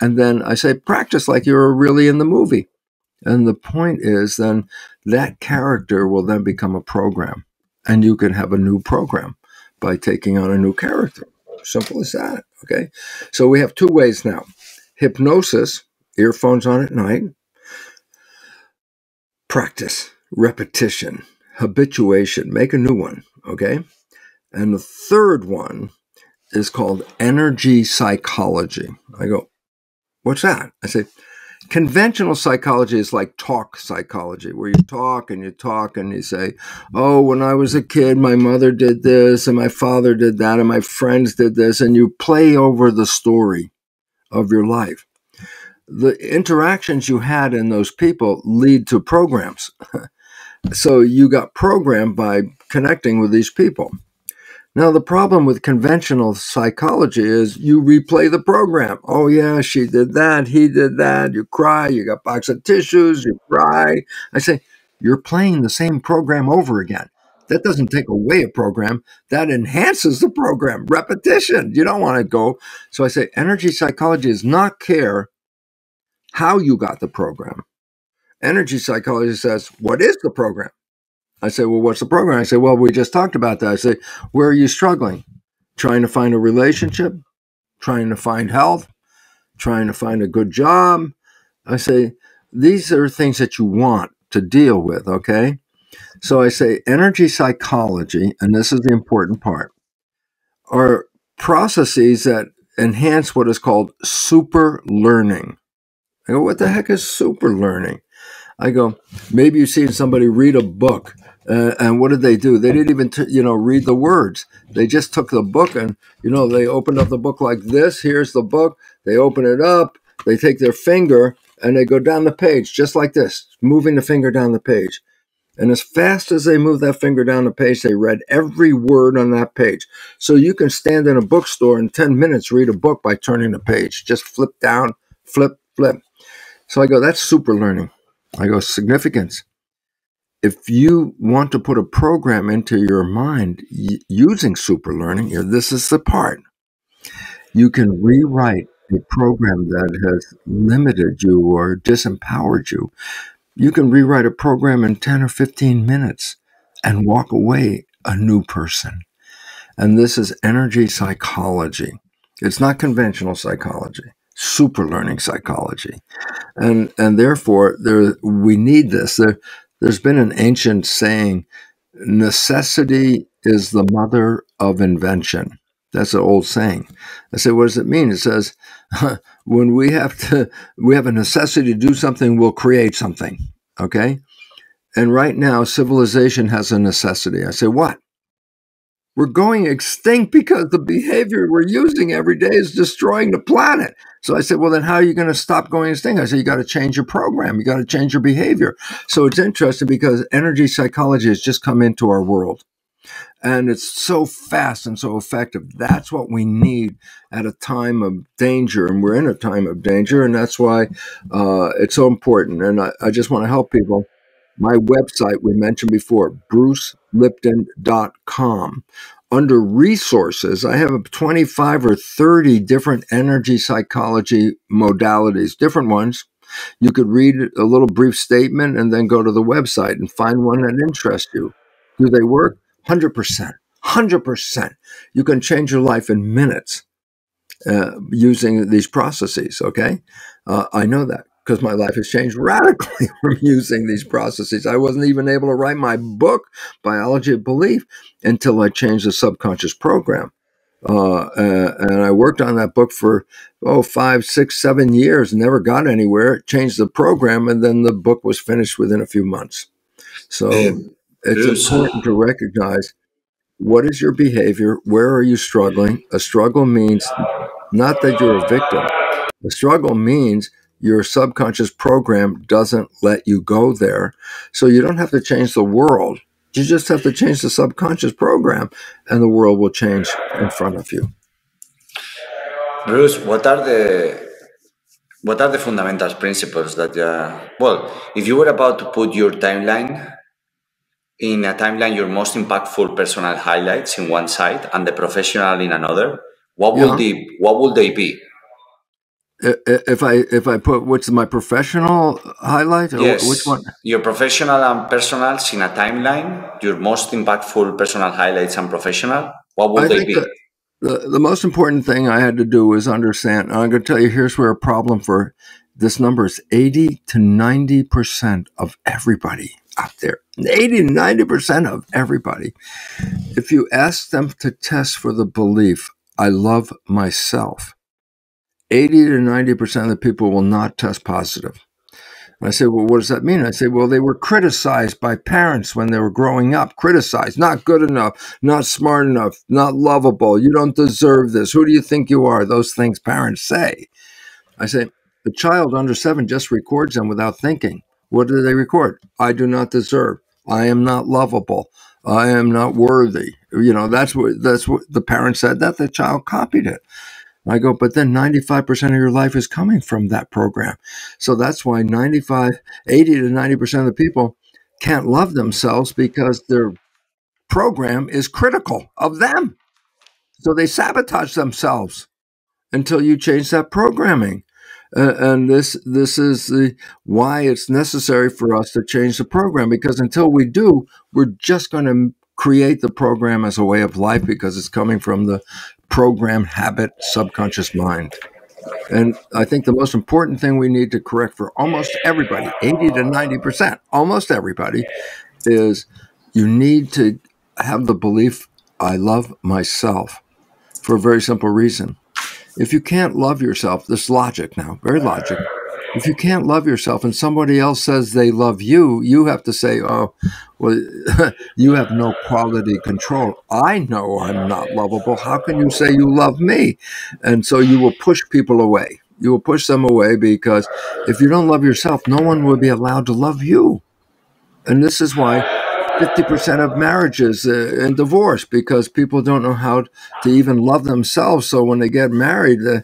And then I say, practice like you're really in the movie. And the point is, then that character will then become a program. And you can have a new program by taking on a new character. Simple as that. Okay. So we have two ways now. Hypnosis, earphones on at night. Practice, repetition, habituation, make a new one. Okay. And the third one is called energy psychology. I go, what's that? I say, conventional psychology is like talk psychology, where you talk and you talk and you say, oh, when I was a kid, my mother did this and my father did that and my friends did this. And you play over the story of your life. The interactions you had in those people lead to programs. So you got programmed by connecting with these people. Now, the problem with conventional psychology is you replay the program. Oh, yeah, she did that. He did that. You cry. You got a box of tissues. You cry. I say, you're playing the same program over again. That doesn't take away a program. That enhances the program. Repetition. You don't want to go. So I say energy psychology does not care how you got the program. Energy psychology says, what is the program? I say, well, what's the program? I say, well, we just talked about that. I say, where are you struggling? Trying to find a relationship, trying to find health, trying to find a good job. I say, these are things that you want to deal with, okay? So I say energy psychology, and this is the important part, are processes that enhance what is called super learning. I go, what the heck is super learning? I go, maybe you've seen somebody read a book, uh, and what did they do? They didn't even, t you know, read the words. They just took the book and, you know, they opened up the book like this. Here's the book. They open it up. They take their finger and they go down the page just like this, moving the finger down the page. And as fast as they move that finger down the page, they read every word on that page. So you can stand in a bookstore and ten minutes, read a book by turning the page. Just flip down, flip, flip. So I go, that's super learning. I go, significance. If you want to put a program into your mind using super learning, this is the part. You can rewrite a program that has limited you or disempowered you. You can rewrite a program in ten or fifteen minutes and walk away a new person. And this is energy psychology. It's not conventional psychology. Super learning psychology. And and therefore, there we need this. There, there's been an ancient saying, necessity is the mother of invention. That's an old saying. I said, what does it mean? It says, when we have to, we have a necessity to do something, we'll create something. Okay. And right now, civilization has a necessity. I say, what? We're going extinct because the behavior we're using every day is destroying the planet. So I said, well, then how are you going to stop going extinct? I said, you got to change your program. You got to change your behavior. So it's interesting because energy psychology has just come into our world. And it's so fast and so effective. That's what we need at a time of danger. And we're in a time of danger. And that's why uh, it's so important. And I, I just want to help people. My website we mentioned before, bruce lipton dot com. Under resources, I have twenty-five or thirty different energy psychology modalities, different ones. You could read a little brief statement and then go to the website and find one that interests you. Do they work? one hundred percent. one hundred percent. You can change your life in minutes uh, using these processes, okay? Uh, I know that, because my life has changed radically from using these processes. I wasn't even able to write my book, Biology of Belief, until I changed the subconscious program. Uh, uh, and I worked on that book for, oh, five, six, seven years, never got anywhere, changed the program, and then the book was finished within a few months. So Man, it's important to recognize what is your behavior, where are you struggling? A struggle means not that you're a victim. A struggle means your subconscious program doesn't let you go there. So you don't have to change the world. You just have to change the subconscious program and the world will change in front of you. Bruce, what are the what are the fundamental principles that, uh, well, if you were about to put your timeline, in a timeline, your most impactful personal highlights in one side and the professional in another, what will, yeah. they, what will they be? If I if I put what's my professional highlight? Or yes. Which one? Your professional and personals in a timeline, your most impactful personal highlights and professional, what would I they be? The, the, the most important thing I had to do was understand, and I'm going to tell you, here's where a problem for this number is eighty to ninety percent of everybody out there. eighty to ninety percent of everybody. If you ask them to test for the belief, I love myself, eighty to ninety percent of the people will not test positive. And I say, well, what does that mean? I say, well, they were criticized by parents when they were growing up, criticized, not good enough, not smart enough, not lovable, you don't deserve this, who do you think you are? Those things parents say. I say, the child under seven just records them without thinking. What do they record? I do not deserve, I am not lovable, I am not worthy. You know, that's what, that's what the parent said, that the child copied it. I go, but then ninety-five percent of your life is coming from that program. So that's why ninety-five, eighty to ninety percent of the people can't love themselves because their program is critical of them. So they sabotage themselves until you change that programming. Uh, and this this is the why it's necessary for us to change the program, because until we do, we're just going to create the program as a way of life because it's coming from the program, habit, subconscious mind. And I think the most important thing we need to correct for almost everybody, eighty to ninety percent, almost everybody, is you need to have the belief, I love myself, for a very simple reason. If you can't love yourself, this logic now, very logic. If you can't love yourself and somebody else says they love you, you have to say, oh, well, you have no quality control. I know I'm not lovable. How can you say you love me? And so you will push people away. You will push them away because if you don't love yourself, no one will be allowed to love you. And this is why fifty percent of marriages and divorce, because people don't know how to even love themselves. So when they get married, they,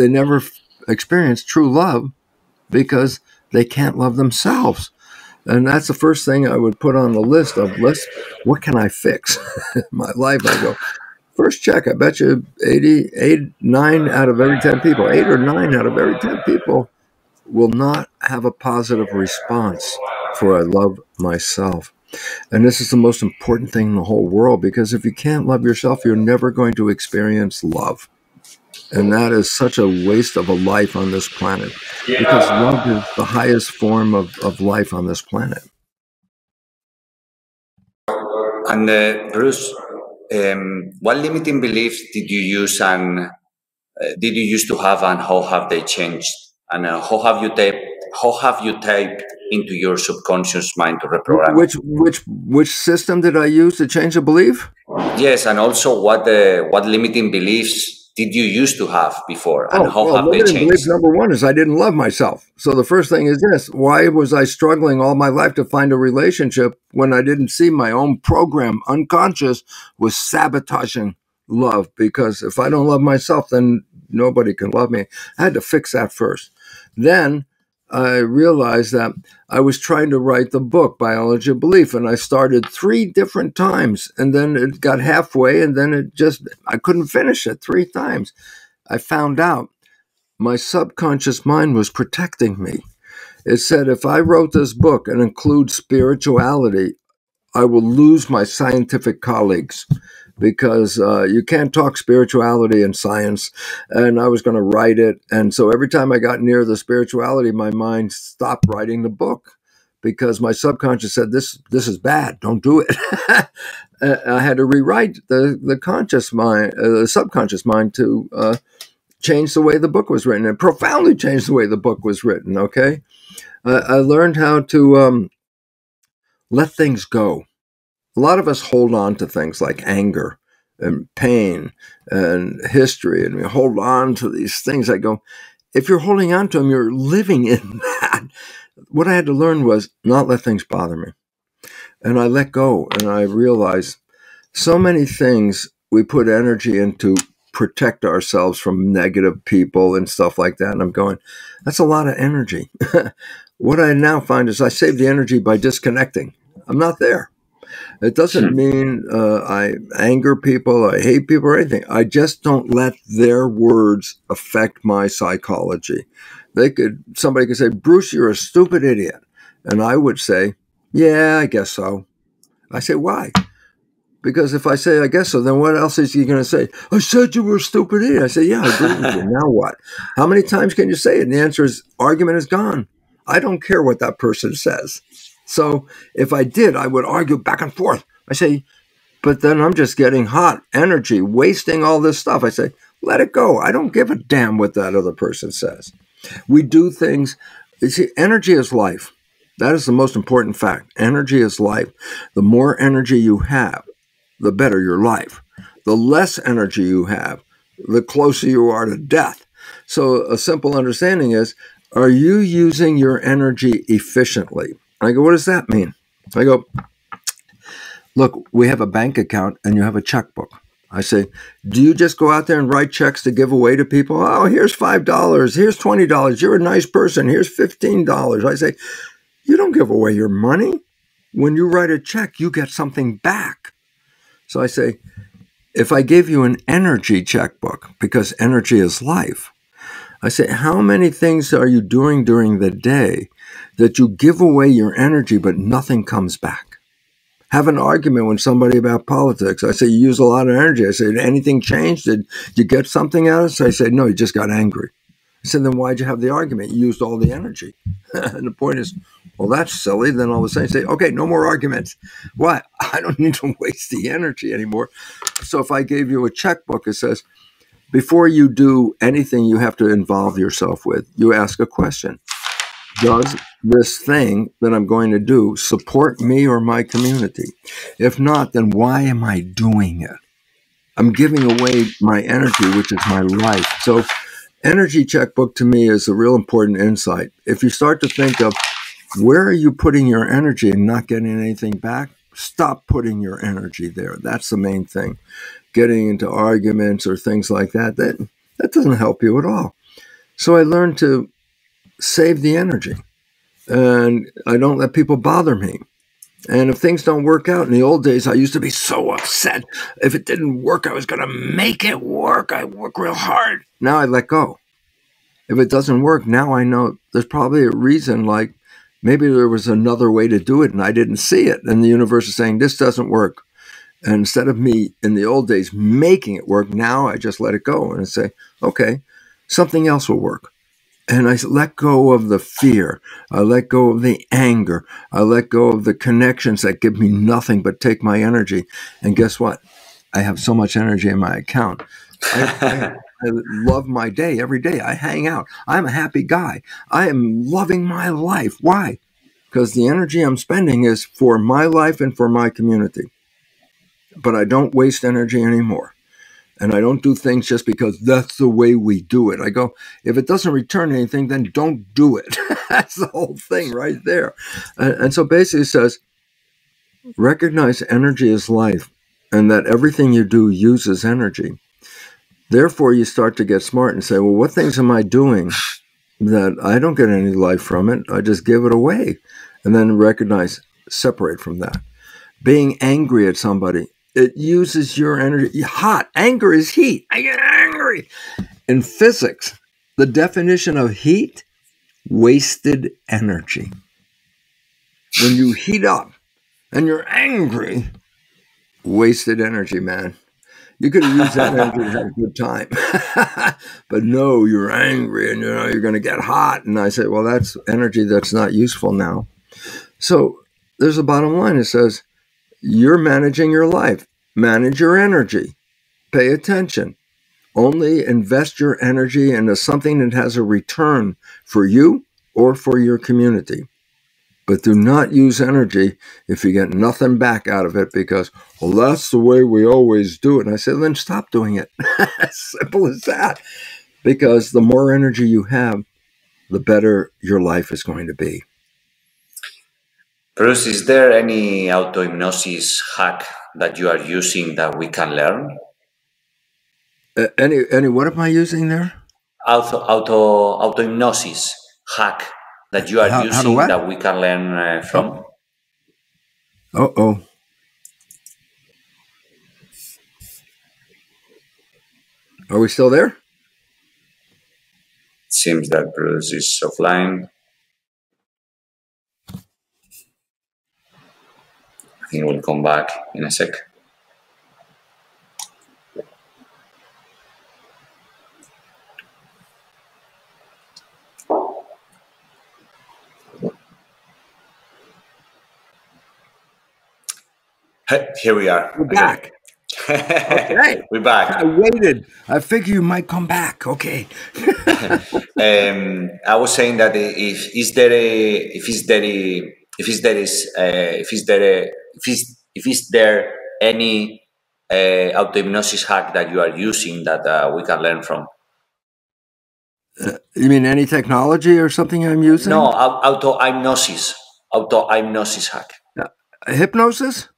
they never experience true love because they can't love themselves. And that's the first thing I would put on the list of lists. What can I fix in my life? I go, first check, I bet you eighty, eight, nine out of every ten people, eight or nine out of every ten people will not have a positive response for I love myself. And this is the most important thing in the whole world, because if you can't love yourself, you're never going to experience love. And that is such a waste of a life on this planet, yeah. Because love is the highest form of, of life on this planet. And uh, Bruce, um, what limiting beliefs did you use and uh, did you used to have, and how have they changed? And uh, how have you taped? How have you taped into your subconscious mind to reprogram? Which which which system did I use to change a belief? Yes, and also what uh, what limiting beliefs did you used to have before, and oh, how well, have limiting they changed? Belief number one is I didn't love myself. So the first thing is this: why was I struggling all my life to find a relationship when I didn't see my own program, unconscious, was sabotaging love? Because if I don't love myself, then nobody can love me. I had to fix that first. Then I realized that I was trying to write the book, Biology of Belief, and I started three different times, and then it got halfway, and then it just, I couldn't finish it three times. I found out my subconscious mind was protecting me. It said, if I wrote this book and include spirituality, I will lose my scientific colleagues, because uh, you can't talk spirituality and science, and I was going to write it. And so every time I got near the spirituality, my mind stopped writing the book because my subconscious said, this this is bad, don't do it. I had to rewrite the, the conscious mind, uh, the subconscious mind to uh, change the way the book was written, and profoundly changed the way the book was written, okay? Uh, I learned how to um, let things go. A lot of us hold on to things like anger and pain and history, and we hold on to these things. I go, if you're holding on to them, you're living in that. What I had to learn was not let things bother me. And I let go, and I realized so many things we put energy into protect ourselves from negative people and stuff like that. And I'm going, that's a lot of energy. What I now find is I save the energy by disconnecting. I'm not there. It doesn't mean uh, I anger people, I hate people or anything. I just don't let their words affect my psychology. They could, somebody could say, Bruce, you're a stupid idiot. And I would say, yeah, I guess so. I say, why? Because if I say, I guess so, then what else is he going to say? I said you were a stupid idiot. I say, yeah, I agree with you. Now what? How many times can you say it? And the answer is, argument is gone. I don't care what that person says. So if I did, I would argue back and forth. I say, but then I'm just getting hot energy, wasting all this stuff. I say, let it go. I don't give a damn what that other person says. We do things. You see, energy is life. That is the most important fact. Energy is life. The more energy you have, the better your life. The less energy you have, the closer you are to death. So a simple understanding is, are you using your energy efficiently? I go, what does that mean? I go, look, we have a bank account and you have a checkbook. I say, do you just go out there and write checks to give away to people? Oh, here's five dollars. Here's twenty dollars. You're a nice person. Here's fifteen dollars. I say, you don't give away your money. When you write a check, you get something back. So I say, if I gave you an energy checkbook, because energy is life, I say, how many things are you doing during the day that you give away your energy, but nothing comes back? Have an argument with somebody about politics. I say, you use a lot of energy. I say, did anything change? Did you get something out of it? So I say, no, you just got angry. I said, then why'd you have the argument? You used all the energy. And the point is, well, that's silly. Then all of a sudden you say, okay, no more arguments. Why? I don't need to waste the energy anymore. So if I gave you a checkbook, it says, before you do anything you have to involve yourself with, you ask a question. Does this thing that I'm going to do support me or my community? If not, then why am I doing it? I'm giving away my energy, which is my life. So energy checkbook to me is a real important insight. If you start to think of where are you putting your energy and not getting anything back, stop putting your energy there. That's the main thing. Getting into arguments or things like that, that, that doesn't help you at all. So I learned to save the energy, and I don't let people bother me. And if things don't work out, in the old days, I used to be so upset. If it didn't work, I was going to make it work. I work real hard. Now I let go. If it doesn't work, now I know there's probably a reason, like maybe there was another way to do it and I didn't see it. And the universe is saying, this doesn't work. And instead of me in the old days making it work, now I just let it go and say, okay, something else will work. And I let go of the fear. I let go of the anger. I let go of the connections that give me nothing but take my energy. And guess what? I have so much energy in my account. I, I, I love my day every day. I hang out. I'm a happy guy. I am loving my life. Why? Because the energy I'm spending is for my life and for my community. But I don't waste energy anymore. And I don't do things just because that's the way we do it. I go, if it doesn't return anything, then don't do it. That's the whole thing right there. And, and so basically it says, recognize energy is life and that everything you do uses energy. Therefore, you start to get smart and say, well, what things am I doing that I don't get any life from it? I just give it away. And then recognize, separate from that. Being angry at somebody, it uses your energy. Hot. Anger is heat. I get angry. In physics, the definition of heat, wasted energy. When you heat up and you're angry, wasted energy, man. You could have used that energy to have a good time. But no, you're angry and you know you're going to get hot. And I say, well, that's energy that's not useful now. So there's a bottom line. It says, you're managing your life. Manage your energy. Pay attention. Only invest your energy into something that has a return for you or for your community. But do not use energy if you get nothing back out of it because, well, that's the way we always do it. And I say, then stop doing it. Simple as that. Because the more energy you have, the better your life is going to be. Bruce, is there any auto-hypnosis hack that you are using that we can learn? Uh, any, any, what am I using there? Auto, auto, auto-hypnosis hack that you are how, using how that we can learn uh, from? Uh-oh. Are we still there? Seems that Bruce is offline. I think we'll come back in a sec. Hey, here we are. We're back. Okay. We're back. I waited. I figured you might come back. Okay. um, I was saying that if is there a if is there a if is there is uh, if is there a If is, if is there any uh, auto-hypnosis hack that you are using that uh, we can learn from? Uh, you mean any technology or something I'm using? No, auto-hypnosis. Auto-hypnosis hack. Uh, hypnosis?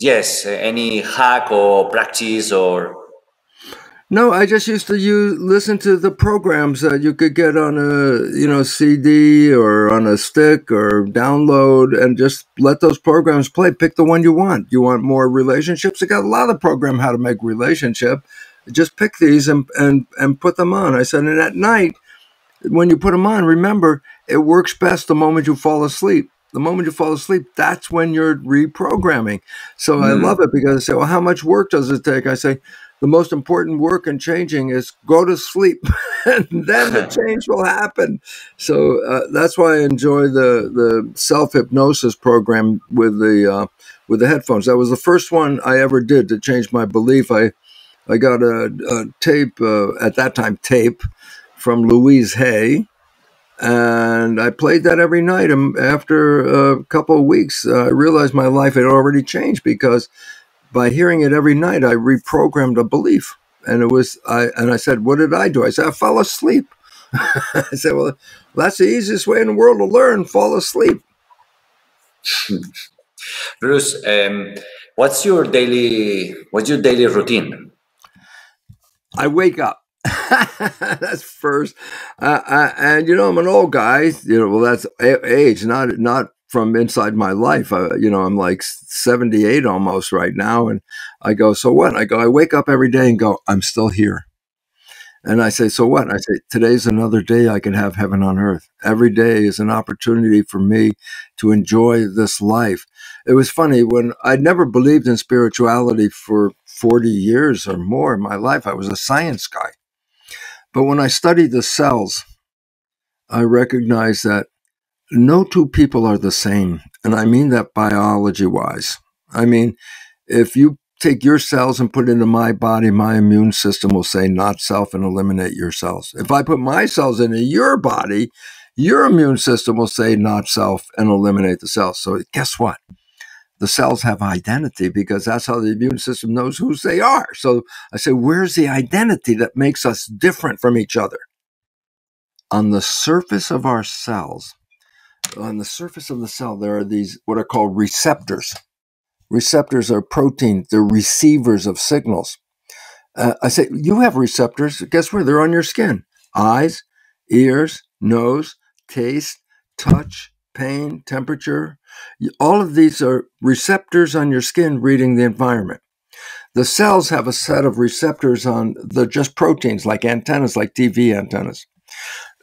Yes, any hack or practice or... No, I just used to use, listen to the programs that you could get on a, you know, C D or on a stick or download and just let those programs play. Pick the one you want. You want more relationships? I got a lot of program how to make relationship. Just pick these and, and, and put them on. I said, and at night, when you put them on, remember, it works best the moment you fall asleep. The moment you fall asleep, that's when you're reprogramming. So mm. I love it because I say, well, how much work does it take? I say, the most important work in changing is go to sleep, and then the change will happen. So uh, that's why I enjoy the the self hypnosis program with the uh, with the headphones. That was the first one I ever did to change my belief. I I got a, a tape uh, at that time tape from Louise Hay, and I played that every night. And after a couple of weeks, uh, I realized my life had already changed because. By hearing it every night, I reprogrammed a belief. And it was, I, and I said, what did I do? I said, I fell asleep. I said, well, that's the easiest way in the world to learn, fall asleep. Bruce, um, what's your daily, what's your daily routine? I wake up. That's first. Uh, I, and, you know, I'm an old guy. You know, well, that's age, not, not, from inside my life. I, you know, I'm like seventy-eight almost right now. And I go, so what? I go, I wake up every day and go, I'm still here. And I say, so what? I say, today's another day I can have heaven on earth. Every day is an opportunity for me to enjoy this life. It was funny when I'd never believed in spirituality for forty years or more in my life. I was a science guy. But when I studied the cells, I recognized that no two people are the same, and I mean that biology-wise. I mean, if you take your cells and put it into my body, my immune system will say not self and eliminate your cells. If I put my cells into your body, your immune system will say not self and eliminate the cells. So guess what? The cells have identity because that's how the immune system knows whose they are. So I say, where's the identity that makes us different from each other? On the surface of our cells, on the surface of the cell, there are these what are called receptors. Receptors are protein. They're receivers of signals. Uh, I say, you have receptors. Guess where? They're on your skin. Eyes, ears, nose, taste, touch, pain, temperature. All of these are receptors on your skin reading the environment. The cells have a set of receptors on, they're just proteins like antennas, like T V antennas.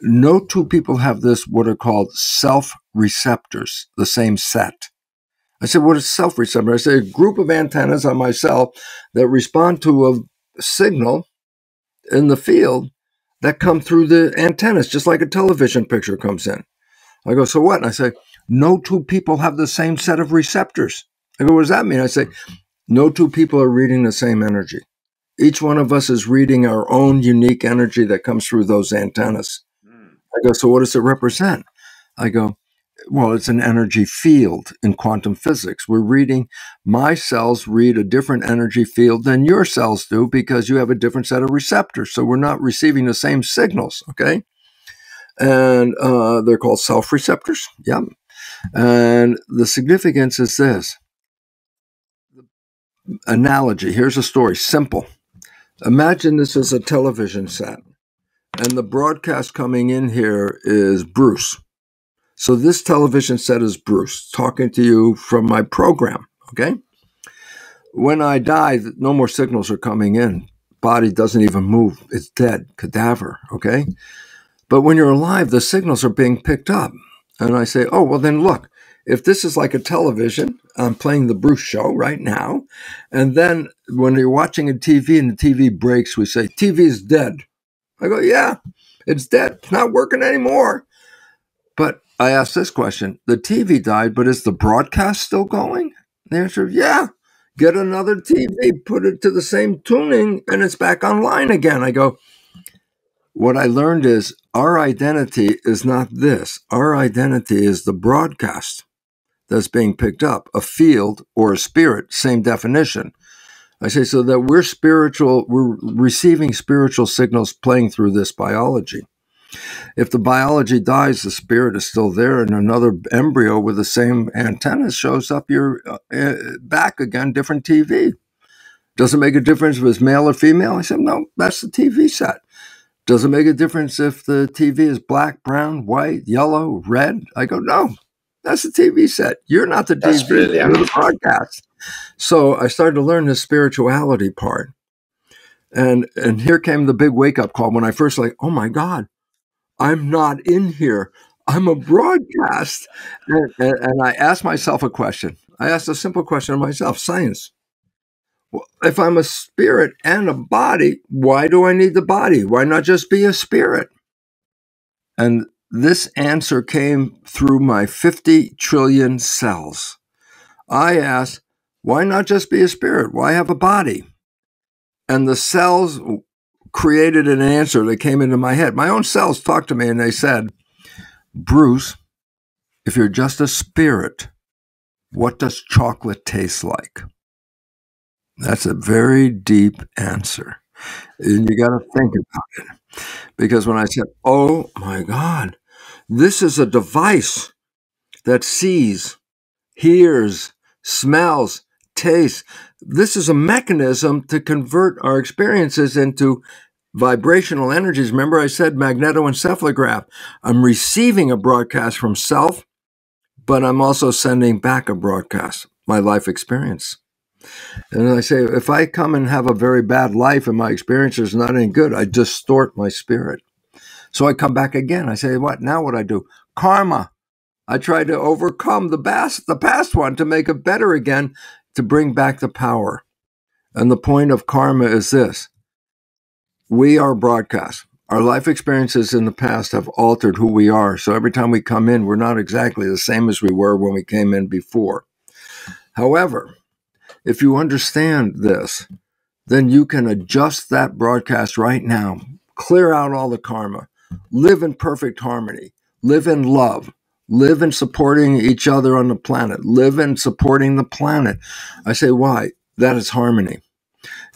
No two people have this, what are called self-receptors, the same set. I said, what is self-receptor? I said, a group of antennas on my cell that respond to a signal in the field that come through the antennas, just like a television picture comes in. I go, so what? And I say, no two people have the same set of receptors. I go, what does that mean? I say, no two people are reading the same energy. Each one of us is reading our own unique energy that comes through those antennas. I go, so what does it represent? I go, well, it's an energy field in quantum physics. We're reading, my cells read a different energy field than your cells do because you have a different set of receptors. So we're not receiving the same signals, okay? And uh, they're called self-receptors, yeah. And the significance is this. Analogy, here's a story, simple. Imagine this is a television set, and the broadcast coming in here is Bruce. So this television set is Bruce talking to you from my program, okay? When I die, no more signals are coming in. Body doesn't even move. It's dead, cadaver, okay? But when you're alive, the signals are being picked up. And I say, oh, well, then look, if this is like a television, I'm playing the Bruce show right now. And then when you're watching a T V and the T V breaks, we say, T V is dead. I go, yeah, it's dead. It's not working anymore. But I asked this question, the T V died, but is the broadcast still going? The answer is, yeah. Get another T V, put it to the same tuning, and it's back online again. I go, what I learned is our identity is not this. Our identity is the broadcast that's being picked up, a field or a spirit, same definition. I say so that we're spiritual, we're receiving spiritual signals playing through this biology. If the biology dies, the spirit is still there, and another embryo with the same antennas shows up your uh, back again, different T V. Doesn't make a difference if it's male or female. I said, no, that's the T V set. Doesn't make a difference if the T V is black, brown, white, yellow, red. I go, no, that's the T V set. You're not the that's T V, really you're the broadcast. So I started to learn the spirituality part. And, and here came the big wake-up call when I first like, oh, my God. I'm not in here. I'm a broadcast. And, and, and I asked myself a question. I asked a simple question of myself, science. Well, if I'm a spirit and a body, why do I need the body? Why not just be a spirit? And this answer came through my fifty trillion cells. I asked, why not just be a spirit? Why have a body? And the cells created an answer that came into my head. My own cells talked to me and they said, Bruce, if you're just a spirit, what does chocolate taste like? That's a very deep answer. And you got to think about it. Because when I said, oh my God, this is a device that sees, hears, smells, tastes. This is a mechanism to convert our experiences into vibrational energies. Remember I said magnetoencephalograph. I'm receiving a broadcast from self, but I'm also sending back a broadcast, my life experience. And I say, if I come and have a very bad life and my experience is not any good, I distort my spirit. So I come back again. I say, what? Now what I do? Karma. I try to overcome the past, the past one to make it better again, to bring back the power. And the point of karma is this. We are broadcast. Our life experiences in the past have altered who we are. So every time we come in, we're not exactly the same as we were when we came in before. However, If you understand this, then you can adjust that broadcast right now. Clear out all the karma. Live in perfect harmony. Live in love. Live in supporting each other on the planet. Live in supporting the planet. I say, why? That is harmony.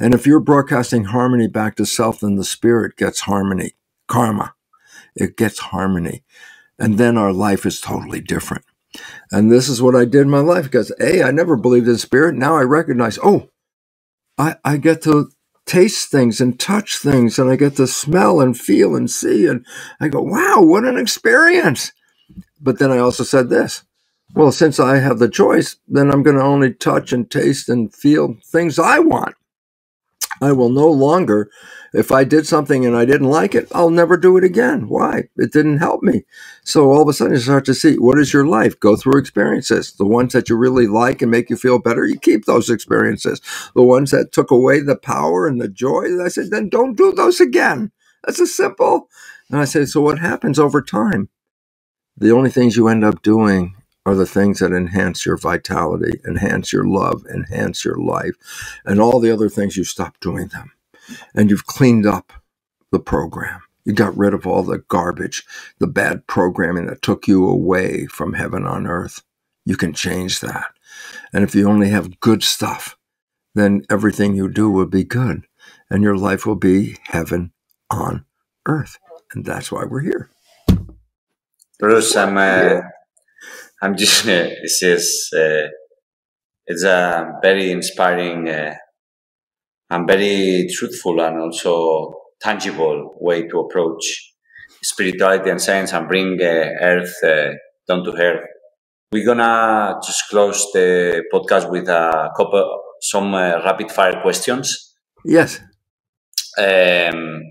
And if you're broadcasting harmony back to self, then the spirit gets harmony, karma. It gets harmony. And then our life is totally different. And this is what I did in my life because, A, I never believed in spirit. Now I recognize, oh, I, I get to taste things and touch things, and I get to smell and feel and see. And I go, wow, what an experience. But then I also said this, well, since I have the choice, then I'm going to only touch and taste and feel things I want. I will no longer, if I did something and I didn't like it, I'll never do it again. Why? It didn't help me. So all of a sudden you start to see, what is your life? Go through experiences. The ones that you really like and make you feel better, you keep those experiences. The ones that took away the power and the joy, I said, then don't do those again. That's as simple. And I said, so what happens over time? The only things you end up doing are the things that enhance your vitality, enhance your love, enhance your life, and all the other things, you stop doing them. And you've cleaned up the program. You got rid of all the garbage, the bad programming that took you away from heaven on earth. You can change that. And if you only have good stuff, then everything you do will be good, and your life will be heaven on earth. And that's why we're here. Bruce, I'm, uh, I'm just, uh, this is, uh, it's a very inspiring uh, and very truthful and also tangible way to approach spirituality and science and bring uh, earth uh, down to earth. We're going to just close the podcast with a couple, some uh, rapid fire questions. Yes. Um,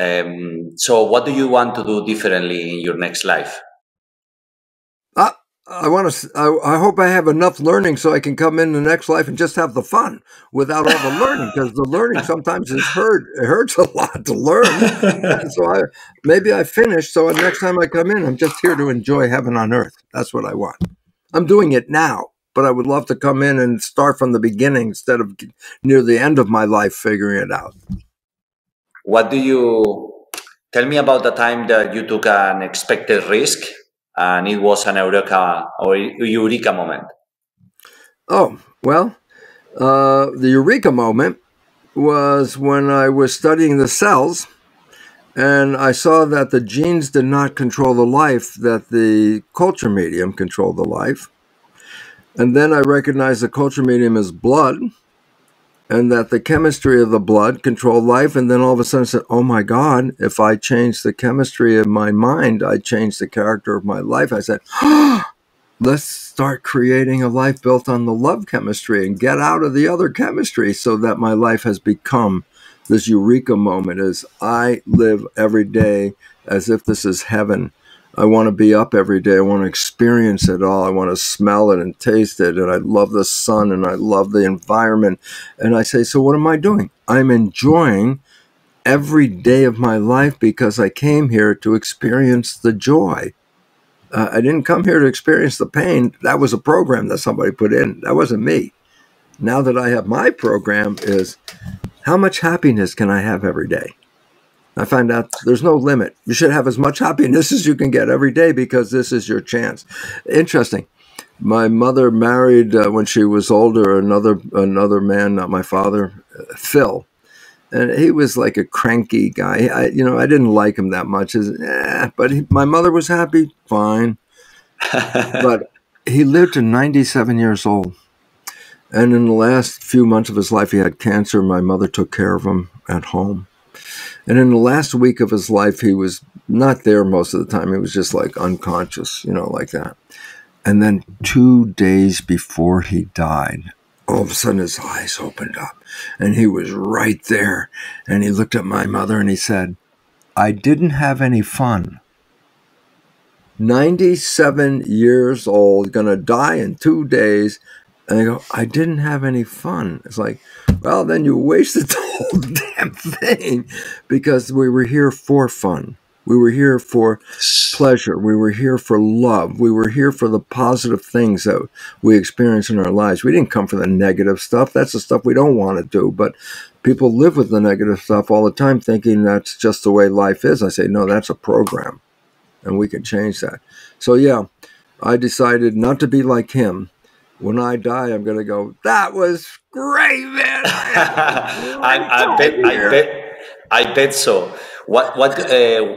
Um, so what do you want to do differently in your next life? I, I want to, I, I hope I have enough learning so I can come in the next life and just have the fun without all the learning, because the learning sometimes is hurt. It hurts a lot to learn. So I, maybe I finish. So next time I come in, I'm just here to enjoy heaven on earth. That's what I want. I'm doing it now, but I would love to come in and start from the beginning instead of near the end of my life, figuring it out. What do you, tell me about the time that you took an expected risk and it was an eureka or eureka moment? Oh, well, uh, the eureka moment was when I was studying the cells and I saw that the genes did not control the life, that the culture medium controlled the life. And then I recognized the culture medium is blood, and that the chemistry of the blood controlled life. And then all of a sudden I said, oh my God, if I change the chemistry of my mind, I change the character of my life. I said, oh, let's start creating a life built on the love chemistry and get out of the other chemistry, so that my life has become this eureka moment is I live every day as if this is heaven. I want to be up every day. I want to experience it all. I want to smell it and taste it. And I love the sun and I love the environment. And I say, so what am I doing? I'm enjoying every day of my life because I came here to experience the joy. Uh, I didn't come here to experience the pain. That was a program that somebody put in. That wasn't me. Now that I have my program is how much happiness can I have every day? I find out there's no limit. You should have as much happiness as you can get every day because this is your chance. Interesting. My mother married, uh, when she was older, another another man, not my father, uh, Phil. And he was like a cranky guy. I, you know, I didn't like him that much. Was, eh, but he, my mother was happy, fine. But he lived to ninety-seven years old. And in the last few months of his life, he had cancer. My mother took care of him at home. And in the last week of his life, he was not there most of the time. He was just like unconscious, you know, like that. And then two days before he died, all of a sudden his eyes opened up and he was right there. And he looked at my mother and he said, I didn't have any fun. ninety-seven years old, going to die in two days. And I go, I didn't have any fun. It's like, well, then you wasted the whole damn thing because we were here for fun. We were here for pleasure. We were here for love. We were here for the positive things that we experience in our lives. We didn't come for the negative stuff. That's the stuff we don't want to do. But people live with the negative stuff all the time thinking that's just the way life is. I say, no, that's a program, and we can change that. So, yeah, I decided not to be like him. When I die, I'm going to go, that was great, man. I, I, bet, I, bet, I bet so. What, what, uh,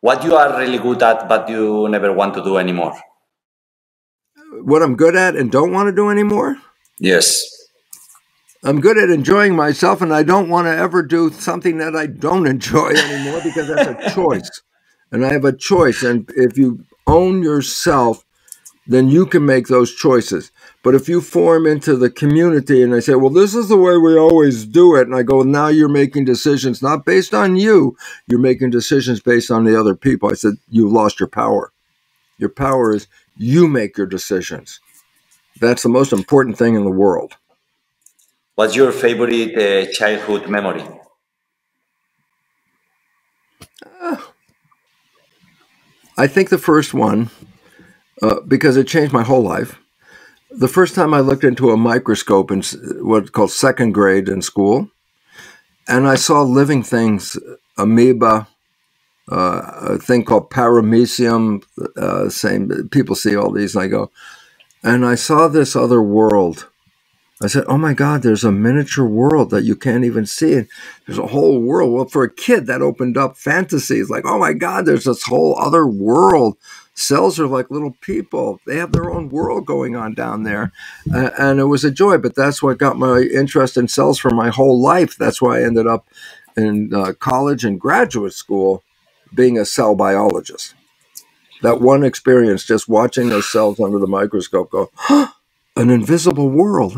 what you are really good at, but you never want to do anymore? What I'm good at and don't want to do anymore? Yes. I'm good at enjoying myself, and I don't want to ever do something that I don't enjoy anymore, because that's a choice. And I have a choice. And if you own yourself, then you can make those choices. But if you form into the community and they say, well, this is the way we always do it, and I go, now you're making decisions not based on you, you're making decisions based on the other people. I said, you lost your power. Your power is you make your decisions. That's the most important thing in the world. What's your favorite uh, childhood memory? Uh, I think the first one, Uh, because it changed my whole life. The first time I looked into a microscope in what's called second grade in school, and I saw living things, amoeba, uh, a thing called paramecium, uh, same, people see all these, and I go, and I saw this other world. I said, oh my God, there's a miniature world that you can't even see. There's a whole world. Well, for a kid, that opened up fantasies. Like, oh my God, there's this whole other world. Cells are like little people. They have their own world going on down there. Uh, and it was a joy, but that's what got my interest in cells for my whole life. That's why I ended up in uh, college and graduate school being a cell biologist. That one experience, just watching those cells under the microscope go, huh, an invisible world.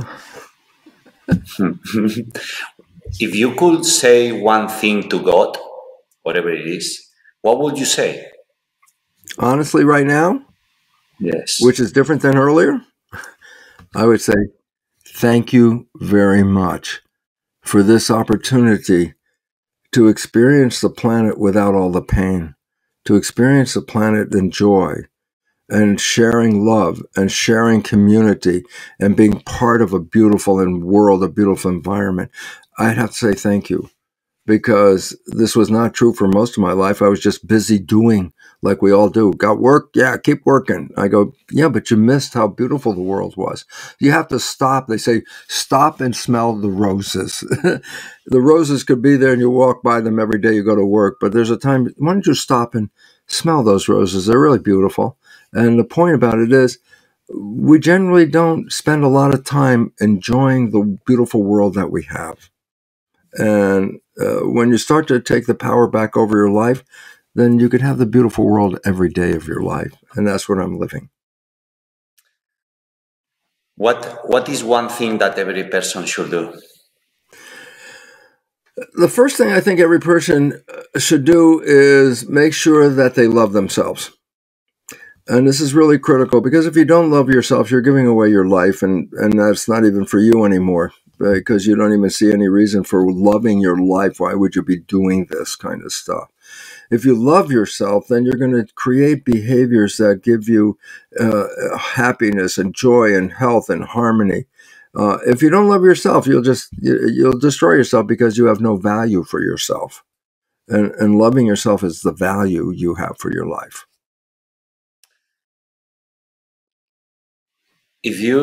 If you could say one thing to God, whatever it is, what would you say? Honestly, right now, yes, which is different than earlier, I would say, thank you very much for this opportunity to experience the planet without all the pain, to experience the planet in joy and sharing love and sharing community and being part of a beautiful world, a beautiful environment. I'd have to say thank you, because this was not true for most of my life. I was just busy doing, like we all do. Got work? Yeah, keep working. I go, yeah, but you missed how beautiful the world was. You have to stop. They say, stop and smell the roses. The roses could be there and you walk by them every day you go to work, but there's a time, why don't you stop and smell those roses? They're really beautiful. And the point about it is, we generally don't spend a lot of time enjoying the beautiful world that we have. And Uh, when you start to take the power back over your life, then you could have the beautiful world every day of your life. And that's what I'm living. What, what is one thing that every person should do? The first thing I think every person should do is make sure that they love themselves. And this is really critical, because if you don't love yourself, you're giving away your life, and, and that's not even for you anymore, because you don't even see any reason for loving your life. Why would you be doing this kind of stuff? If you love yourself, then you're going to create behaviors that give you uh, happiness and joy and health and harmony. Uh, if you don't love yourself, you'll just you'll destroy yourself, because you have no value for yourself. And, and loving yourself is the value you have for your life. If you...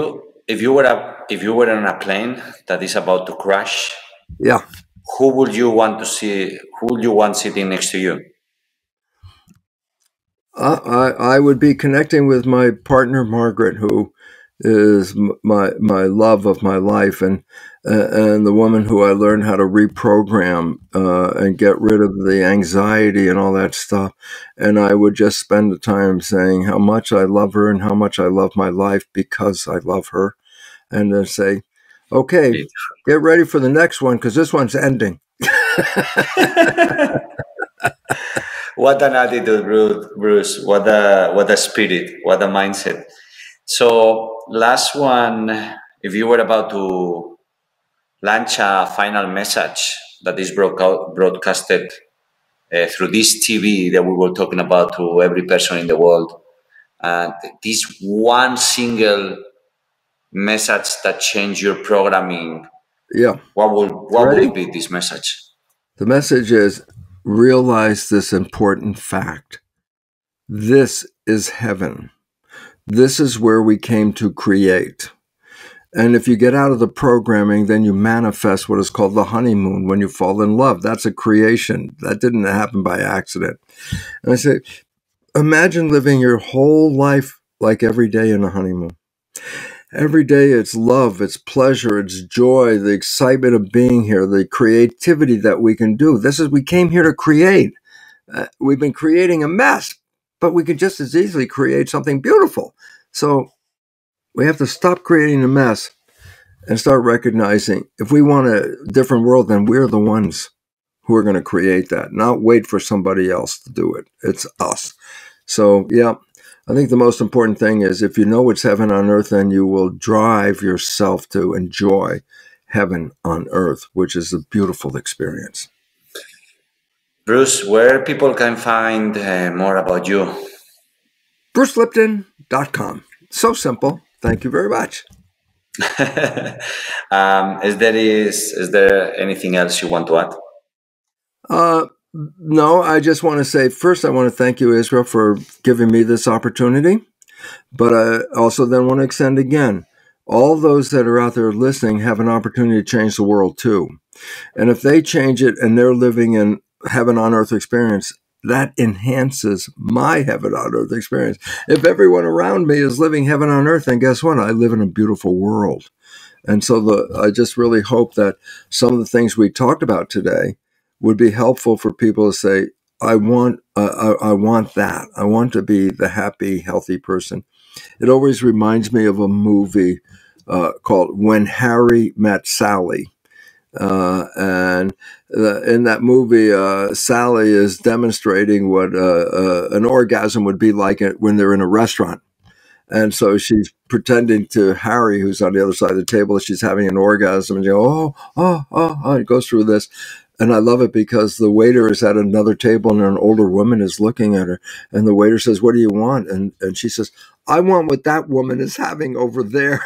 If you were a, if you were on a plane that is about to crash, yeah, who would you want to see? Who would you want sitting next to you? Uh, I I would be connecting with my partner Margaret, who is my my love of my life, and uh, and the woman who I learned how to reprogram uh, and get rid of the anxiety and all that stuff. And I would just spend the time saying how much I love her and how much I love my life, because I love her. And then say, okay, get ready for the next one, because this one's ending. What an attitude, Bruce. What a, what a spirit. What a mindset. So last one, if you were about to launch a final message that is broadcasted uh, through this T V that we were talking about to every person in the world. And this one single message that changed your programming, yeah. What would what would be this message? The message is, realize this important fact. This is heaven. This is where we came to create. And if you get out of the programming, then you manifest what is called the honeymoon, when you fall in love. That's a creation. That didn't happen by accident. And I say, imagine living your whole life like every day in a honeymoon. Every day it's love, it's pleasure, it's joy, the excitement of being here, the creativity that we can do. This is, we came here to create. Uh, we've been creating a mess, but we could just as easily create something beautiful. So we have to stop creating a mess and start recognizing if we want a different world, then we're the ones who are going to create that, not wait for somebody else to do it. It's us. So, yeah. I think the most important thing is, if you know it's heaven on earth, then you will drive yourself to enjoy heaven on earth, which is a beautiful experience. Bruce, where people can find uh, more about you? Bruce Lipton dot com. So simple. Thank you very much. um, is, there is, is there anything else you want to add? Uh, No, I just want to say, first, I want to thank you, Isra, for giving me this opportunity. But I also then want to extend again, all those that are out there listening have an opportunity to change the world too. And if they change it and they're living in heaven on earth experience, that enhances my heaven on earth experience. If everyone around me is living heaven on earth, then guess what? I live in a beautiful world. And so the, I just really hope that some of the things we talked about today would be helpful for people to say, I want, uh, I, I want that. I want to be the happy, healthy person. It always reminds me of a movie uh, called When Harry Met Sally. Uh, and the, in that movie, uh, Sally is demonstrating what uh, uh, an orgasm would be like when they're in a restaurant. And so she's pretending to Harry, who's on the other side of the table, she's having an orgasm. And you go, oh, oh, oh, oh, it goes through this. And I love it because the waiter is at another table and an older woman is looking at her. And the waiter says, what do you want? And, and she says, I want what that woman is having over there.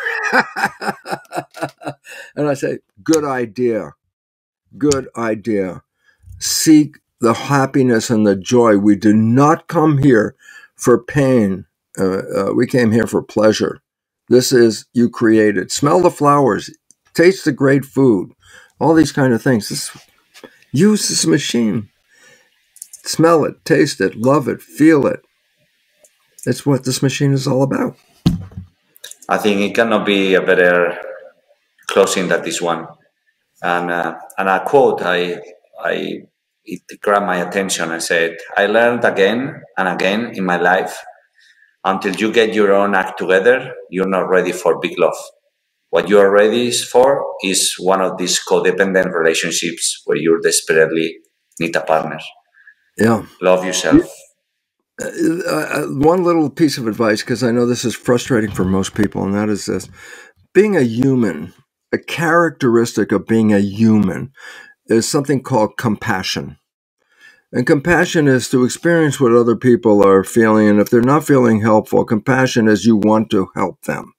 And I say, good idea. Good idea. Seek the happiness and the joy. We do not come here for pain. Uh, uh, we came here for pleasure. This is, you created. Smell the flowers. Taste the great food. All these kind of things. This Use this machine. Smell it, taste it, love it, feel it. It's what this machine is all about. I think it cannot be a better closing than this one. And uh, and a quote, I, I, it grabbed my attention. I said, I learned again and again in my life, until you get your own act together, you're not ready for big love. What you are ready for is one of these codependent relationships where you desperately need a partner. Yeah. Love yourself. Uh, one little piece of advice, because I know this is frustrating for most people, and that is this. Being a human, a characteristic of being a human, is something called compassion. And compassion is to experience what other people are feeling, and if they're not feeling helpful, compassion is you want to help them.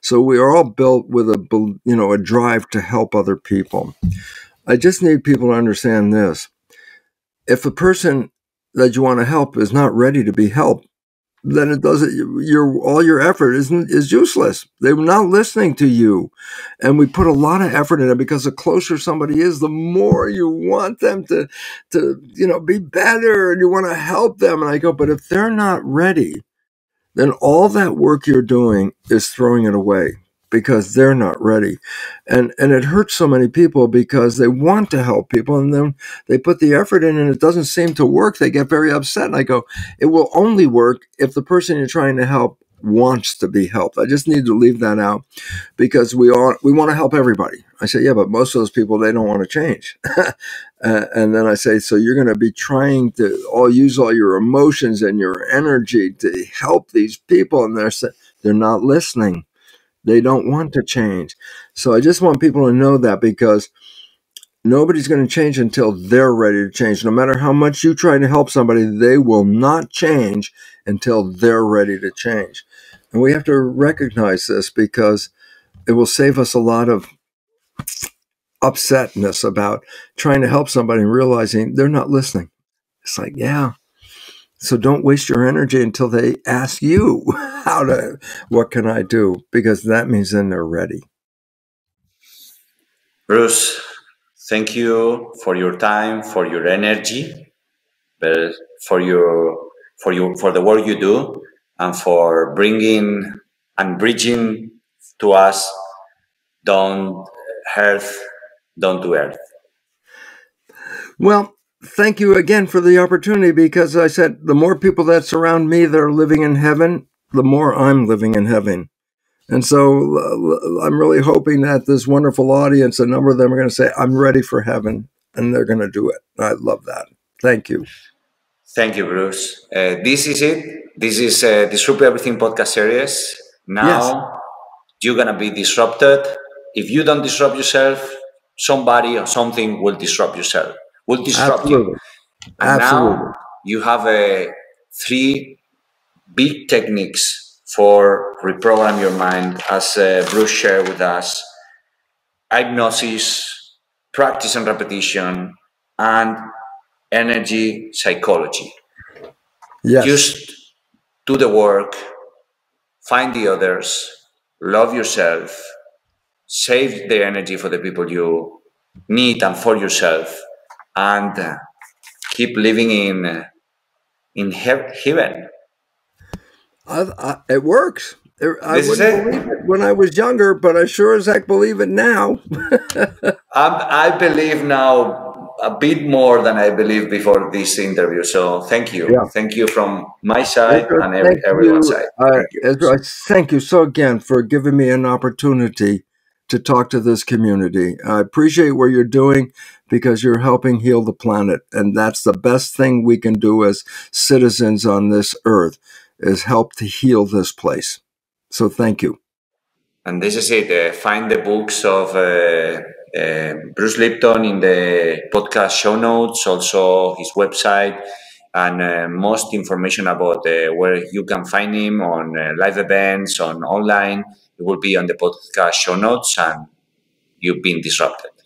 So we are all built with a, you know, a drive to help other people. I just need people to understand this. If a person that you want to help is not ready to be helped, then it doesn't, your, all your effort isn't, is useless. They're not listening to you. And we put a lot of effort in it because the closer somebody is, the more you want them to, to, you know, be better and you want to help them. And I go, but if they're not ready, then all that work you're doing is throwing it away because they're not ready. And, and it hurts so many people because they want to help people and then they put the effort in and it doesn't seem to work. They get very upset. And I go, it will only work if the person you're trying to help wants to be helped. I just need to leave that out because we all, we want to help everybody. I say, yeah, but most of those people, they don't want to change. uh, and then I say, so you're going to be trying to all use all your emotions and your energy to help these people. And they're, they're not listening. They don't want to change. So I just want people to know that because Nobody's going to change until they're ready to change. No matter how much you try to help somebody, they will not change until they're ready to change. And we have to recognize this because it will save us a lot of upsetness about trying to help somebody and realizing they're not listening. It's like, yeah. So don't waste your energy until they ask you how to, what can I do? Because that means then they're ready. Bruce, thank you for your time, for your energy, for your, for your, for the work you do, and for bringing and bridging to us down earth, down to earth. Well, thank you again for the opportunity, because I said the more people that surround me that are living in heaven, the more I'm living in heaven. And so uh, I'm really hoping that this wonderful audience, a number of them are going to say, I'm ready for heaven, and they're going to do it. I love that. Thank you. Thank you, Bruce. Uh, this is it. This is uh, Disrupt Everything podcast series. Now yes. You're going to be disrupted. If you don't disrupt yourself, somebody or something will disrupt yourself. Will disrupt Absolutely. you. And Absolutely. now you have a three big techniques for reprogram your mind, as uh, Bruce shared with us: hypnosis, practice and repetition, and energy psychology. Yes. Just do the work, find the others, love yourself, save the energy for the people you need and for yourself, and uh, keep living in uh, in he heaven. I, I, it works. It, I wouldn't it. believe it when I was younger, but I sure as heck believe it now. I, I believe now a bit more than I believed before this interview. So thank you. Yeah. Thank you from my side Ezra, and every, everyone's you. side. Thank, uh, you. Ezra, thank you so again for giving me an opportunity to talk to this community. I appreciate what you're doing, because you're helping heal the planet. And that's the best thing we can do as citizens on this earth, is help to heal this place. So thank you. And this is it. Uh, find the books of uh, uh, Bruce Lipton in the podcast show notes, also his website, and uh, most information about uh, where you can find him on uh, live events, on online. It will be on the podcast show notes, and you've been disrupted.